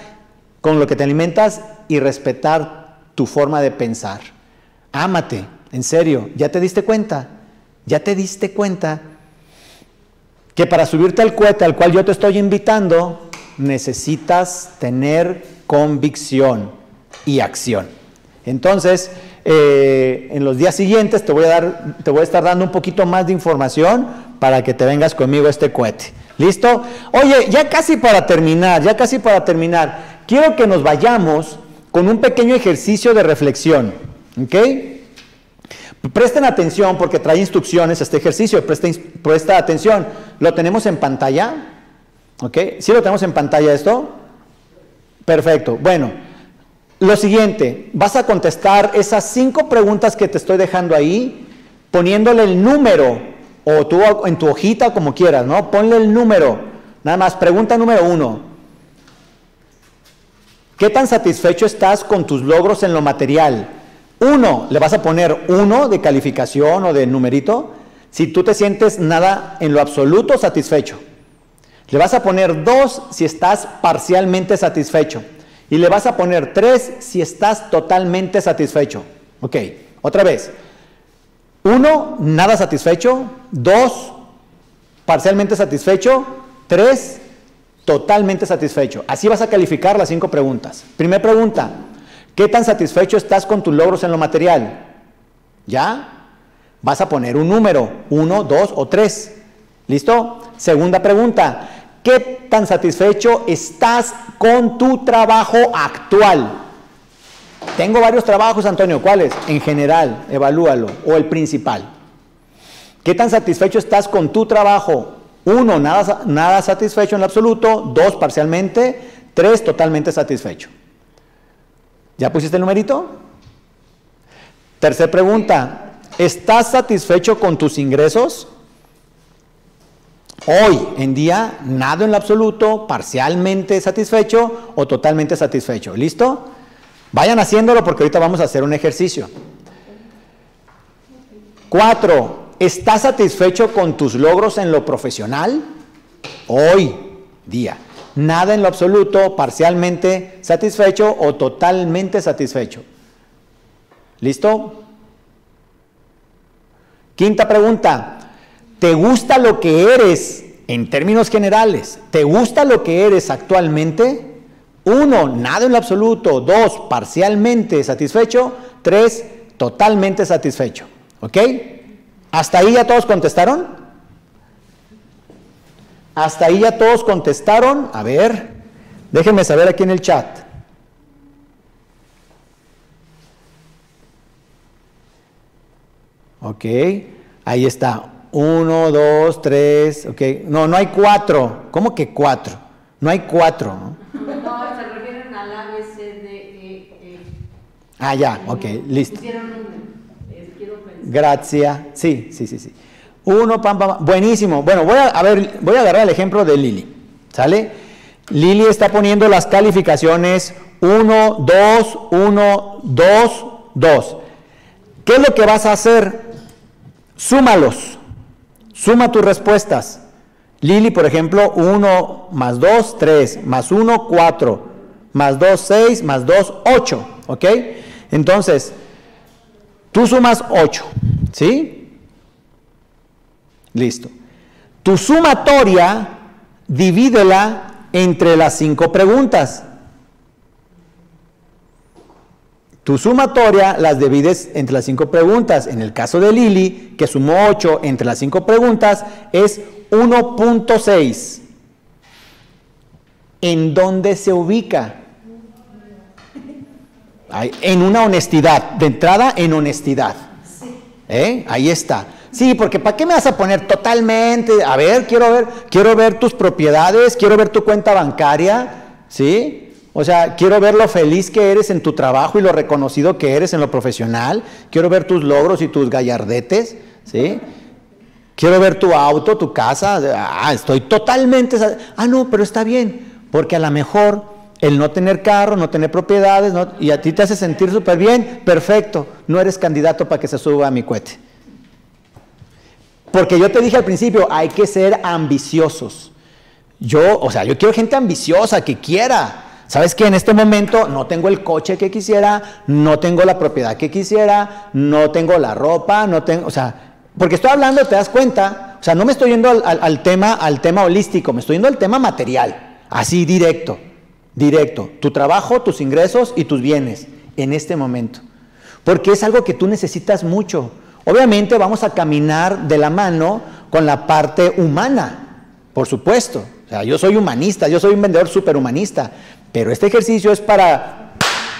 con lo que te alimentas y respetar tu forma de pensar. Ámate, en serio, ¿ya te diste cuenta? ¿Ya te diste cuenta? Que para subirte al cohete al cual yo te estoy invitando, necesitas tener convicción y acción. Entonces, eh, en los días siguientes te voy a dar, te voy a estar dando un poquito más de información para que te vengas conmigo a este cohete. ¿Listo? Oye, ya casi para terminar, ya casi para terminar, quiero que nos vayamos con un pequeño ejercicio de reflexión, ¿ok? Presten atención porque trae instrucciones a este ejercicio, presten, presta atención. ¿Lo tenemos en pantalla? ¿Ok? ¿Sí lo tenemos en pantalla esto? Perfecto. Bueno, lo siguiente, vas a contestar esas cinco preguntas que te estoy dejando ahí, poniéndole el número, o tú en tu hojita, como quieras, ¿no? Ponle el número. Nada más, pregunta número uno. ¿Qué tan satisfecho estás con tus logros en lo material? Uno, le vas a poner uno de calificación o de numerito si tú te sientes nada en lo absoluto satisfecho. Le vas a poner dos si estás parcialmente satisfecho. Y le vas a poner tres si estás totalmente satisfecho. Ok, otra vez. Uno, nada satisfecho. Dos, parcialmente satisfecho. Tres, totalmente satisfecho. Así vas a calificar las cinco preguntas. Primera pregunta. ¿Qué tan satisfecho estás con tus logros en lo material? ¿Ya? Vas a poner un número, uno, dos o tres. ¿Listo? Segunda pregunta. ¿Qué tan satisfecho estás con tu trabajo actual? Tengo varios trabajos, Antonio. ¿Cuáles? En general, evalúalo. O el principal. ¿Qué tan satisfecho estás con tu trabajo? Uno, nada, nada satisfecho en lo absoluto. Dos, parcialmente. Tres, totalmente satisfecho. ¿Ya pusiste el numerito? Tercera pregunta. ¿Estás satisfecho con tus ingresos? Hoy en día, nada en lo absoluto, parcialmente satisfecho o totalmente satisfecho. ¿Listo? Vayan haciéndolo porque ahorita vamos a hacer un ejercicio. Cuatro. ¿Estás satisfecho con tus logros en lo profesional? Hoy día. Nada en lo absoluto, parcialmente satisfecho o totalmente satisfecho. ¿Listo? Quinta pregunta. ¿Te gusta lo que eres en términos generales? ¿Te gusta lo que eres actualmente? Uno, nada en lo absoluto. Dos, parcialmente satisfecho. Tres, totalmente satisfecho. ¿Ok? ¿Hasta ahí ya todos contestaron? Hasta ahí ya todos contestaron. A ver, déjenme saber aquí en el chat. Ok, ahí está. Uno, dos, tres. Ok, no, no hay cuatro. ¿Cómo que cuatro? No hay cuatro, ¿no? No, se refieren al A B C D E F. Ah, ya, ok, listo. Gracias. Sí, sí, sí, sí. Uno, pam, pam, buenísimo. Bueno, voy a, a ver, voy a agarrar el ejemplo de Lili, ¿sale? Lili está poniendo las calificaciones uno, dos, uno, dos, dos. ¿Qué es lo que vas a hacer? Súmalos. Suma tus respuestas. Lili, por ejemplo, uno más dos, tres, más uno, cuatro, más dos, seis, más dos, ocho, ¿ok? Entonces, tú sumas ocho, ¿sí? Listo. Tu sumatoria, divídela entre las cinco preguntas. Tu sumatoria las divides entre las cinco preguntas. En el caso de Lili, que sumó ocho entre las cinco preguntas, es uno punto seis. ¿En dónde se ubica? Ay, en una honestidad. De entrada, en honestidad. ¿Eh? Ahí está. Sí, porque ¿para qué me vas a poner totalmente? A ver, quiero ver, quiero ver tus propiedades, quiero ver tu cuenta bancaria, ¿sí? O sea, quiero ver lo feliz que eres en tu trabajo y lo reconocido que eres en lo profesional. Quiero ver tus logros y tus gallardetes, ¿sí? Quiero ver tu auto, tu casa. Ah, estoy totalmente... Ah, no, pero está bien, porque a lo mejor el no tener carro, no tener propiedades, no, y a ti te hace sentir súper bien, perfecto, no eres candidato para que se suba a mi cohete. Porque yo te dije al principio, hay que ser ambiciosos. Yo, o sea, yo quiero gente ambiciosa, que quiera. ¿Sabes qué? En este momento no tengo el coche que quisiera, no tengo la propiedad que quisiera, no tengo la ropa, no tengo, o sea, porque estoy hablando, te das cuenta, o sea, no me estoy yendo al, al, al, tema, al tema holístico, me estoy yendo al tema material, así directo, directo. Tu trabajo, tus ingresos y tus bienes en este momento. Porque es algo que tú necesitas mucho. Obviamente vamos a caminar de la mano con la parte humana, por supuesto. O sea, yo soy humanista, yo soy un vendedor superhumanista, pero este ejercicio es para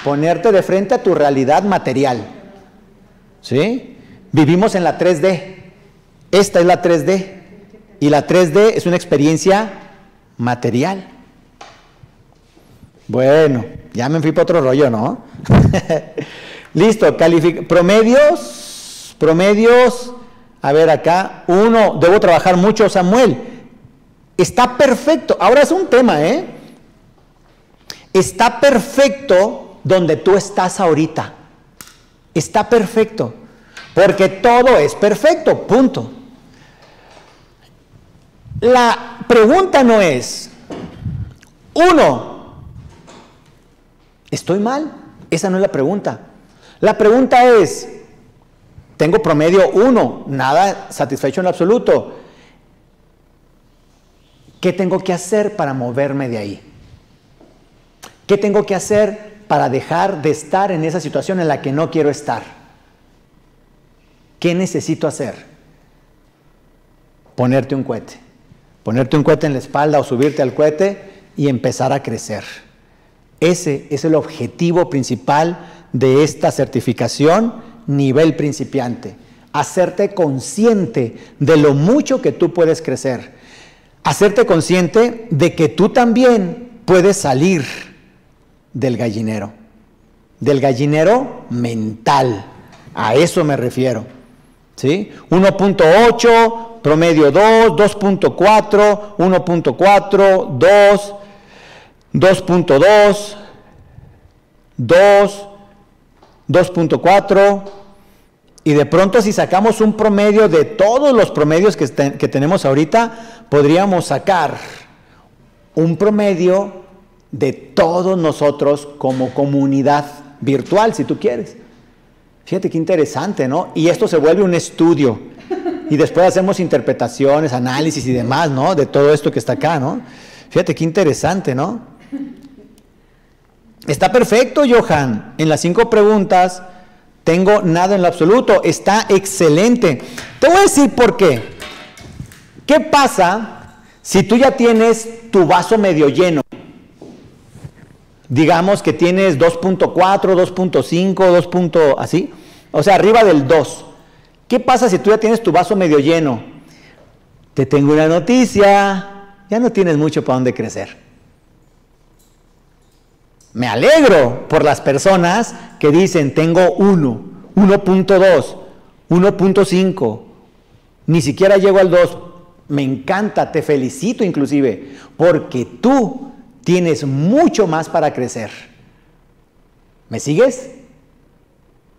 ponerte de frente a tu realidad material. ¿Sí? Vivimos en la tres D. Esta es la tres D. Y la tres D es una experiencia material. Bueno, ya me fui para otro rollo, ¿no? Listo, calific- promedios... Promedios, a ver acá, uno, debo trabajar mucho, Samuel. Está perfecto, ahora es un tema, ¿eh? Está perfecto donde tú estás ahorita. está perfecto, porque todo es perfecto, punto. La pregunta no es, uno, ¿estoy mal? Esa no es la pregunta. La pregunta es, tengo promedio uno, nada satisfecho en absoluto. ¿Qué tengo que hacer para moverme de ahí? ¿Qué tengo que hacer para dejar de estar en esa situación en la que no quiero estar? ¿Qué necesito hacer? Ponerte un cohete. Ponerte un cohete en la espalda o subirte al cohete y empezar a crecer. Ese es el objetivo principal de esta certificación nivel principiante. Hacerte consciente de lo mucho que tú puedes crecer. Hacerte consciente de que tú también puedes salir del gallinero. Del gallinero mental. A eso me refiero. ¿Sí? uno punto ocho, promedio dos, dos punto cuatro, uno punto cuatro, dos, dos punto dos, dos, dos punto cuatro, y de pronto si sacamos un promedio de todos los promedios que, te, que tenemos ahorita, podríamos sacar un promedio de todos nosotros como comunidad virtual, si tú quieres. Fíjate qué interesante, ¿no? Y esto se vuelve un estudio, y después hacemos interpretaciones, análisis y demás, ¿no? De todo esto que está acá, ¿no? Fíjate qué interesante, ¿no? Está perfecto, Johan. En las cinco preguntas tengo nada en lo absoluto. Está excelente. Te voy a decir por qué. ¿Qué pasa si tú ya tienes tu vaso medio lleno? Digamos que tienes dos punto cuatro, dos punto cinco, dos. Así. O sea, arriba del dos. ¿Qué pasa si tú ya tienes tu vaso medio lleno? Te tengo una noticia. Ya no tienes mucho para dónde crecer. Me alegro por las personas que dicen, tengo uno, uno punto dos, uno punto cinco, ni siquiera llego al dos. Me encanta, te felicito inclusive, porque tú tienes mucho más para crecer. ¿Me sigues?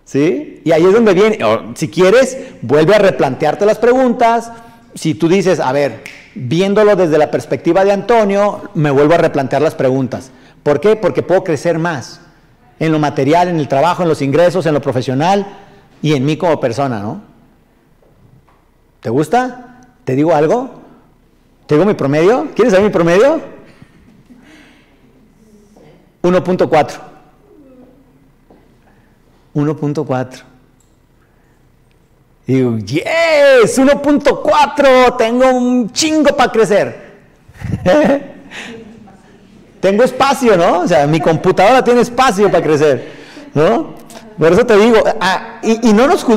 ¿Sí? Y ahí es donde viene, si quieres, vuelve a replantearte las preguntas. Si tú dices, a ver, viéndolo desde la perspectiva de Antonio, me vuelvo a replantear las preguntas. ¿Por qué? Porque puedo crecer más en lo material, en el trabajo, en los ingresos, en lo profesional y en mí como persona, ¿no? ¿Te gusta? ¿Te digo algo? ¿Te digo mi promedio? ¿Quieres saber mi promedio? uno punto cuatro. uno punto cuatro. Digo, yes, uno punto cuatro, tengo un chingo para crecer. Tengo espacio, ¿no? O sea, mi computadora tiene espacio para crecer, ¿no? Por eso te digo, ah, y, y no nos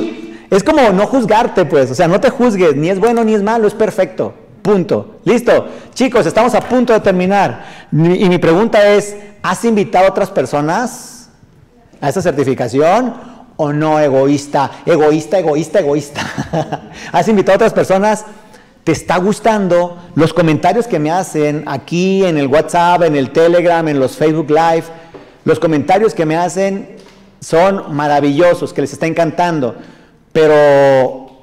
es como no juzgarte, pues, o sea, no te juzgues, ni es bueno ni es malo, es perfecto, punto. Listo, chicos, estamos a punto de terminar. Y mi pregunta es, ¿has invitado a otras personas a esta certificación o no? Egoísta, egoísta, egoísta, egoísta. ¿Has invitado a otras personas? ¿Te está gustando los comentarios que me hacen aquí en el WhatsApp, en el Telegram, en los Facebook Live? Los comentarios que me hacen son maravillosos, que les está encantando. Pero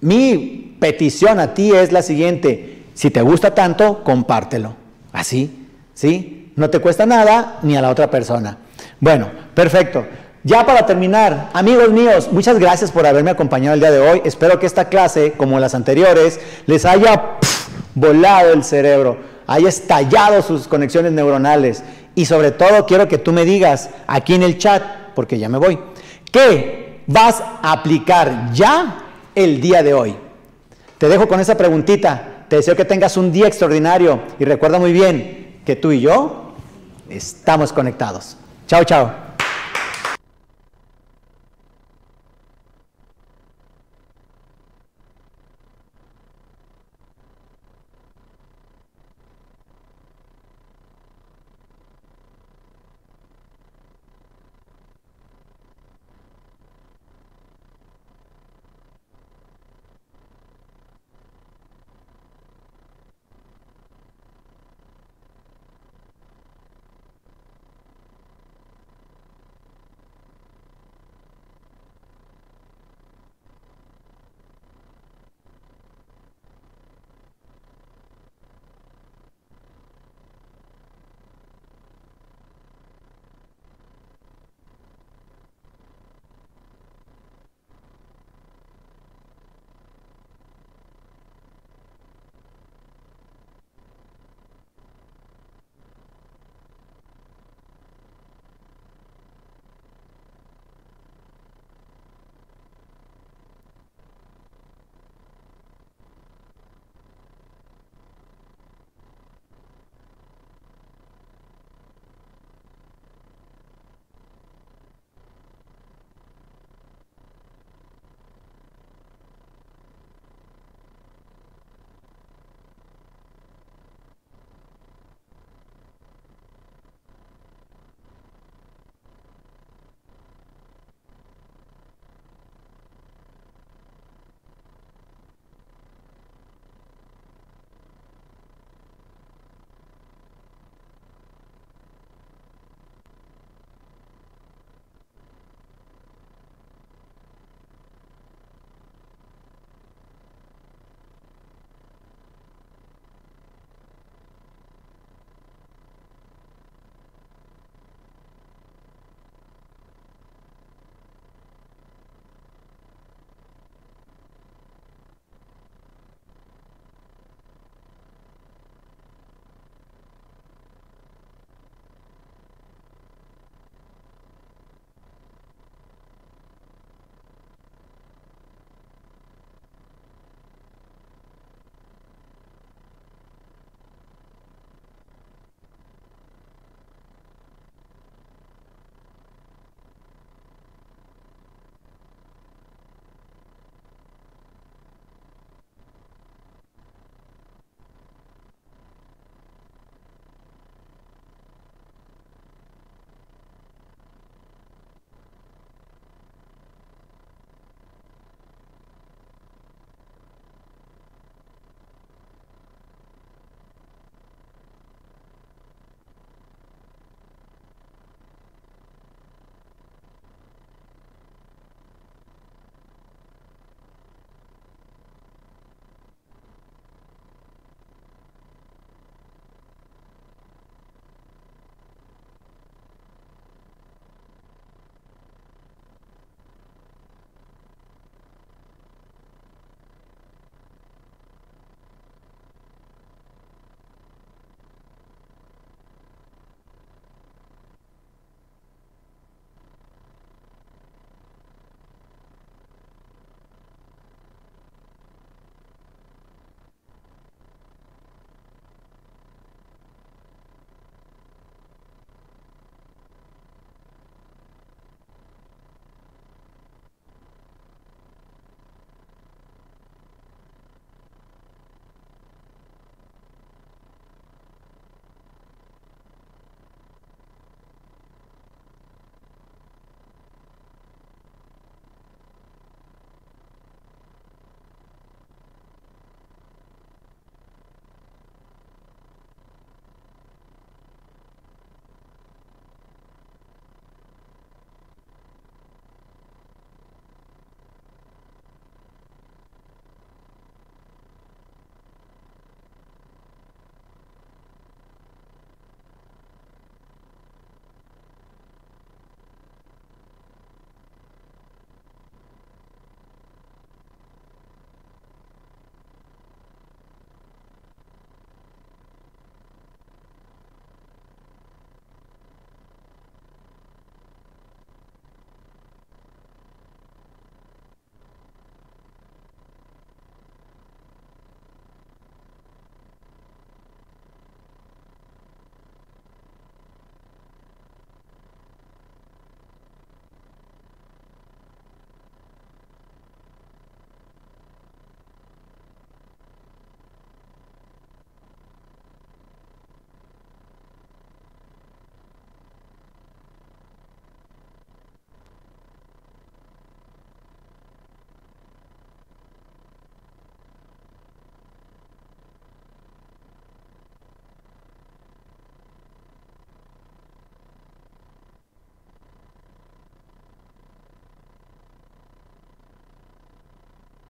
mi petición a ti es la siguiente. Si te gusta tanto, compártelo. Así, ¿sí? No te cuesta nada ni a la otra persona. Bueno, perfecto. Ya para terminar, amigos míos, muchas gracias por haberme acompañado el día de hoy. Espero que esta clase, como las anteriores, les haya pff, volado el cerebro, haya estallado sus conexiones neuronales. Y sobre todo quiero que tú me digas aquí en el chat, porque ya me voy, ¿qué vas a aplicar ya el día de hoy? Te dejo con esa preguntita. Te deseo que tengas un día extraordinario y recuerda muy bien que tú y yo estamos conectados. Chao, chao.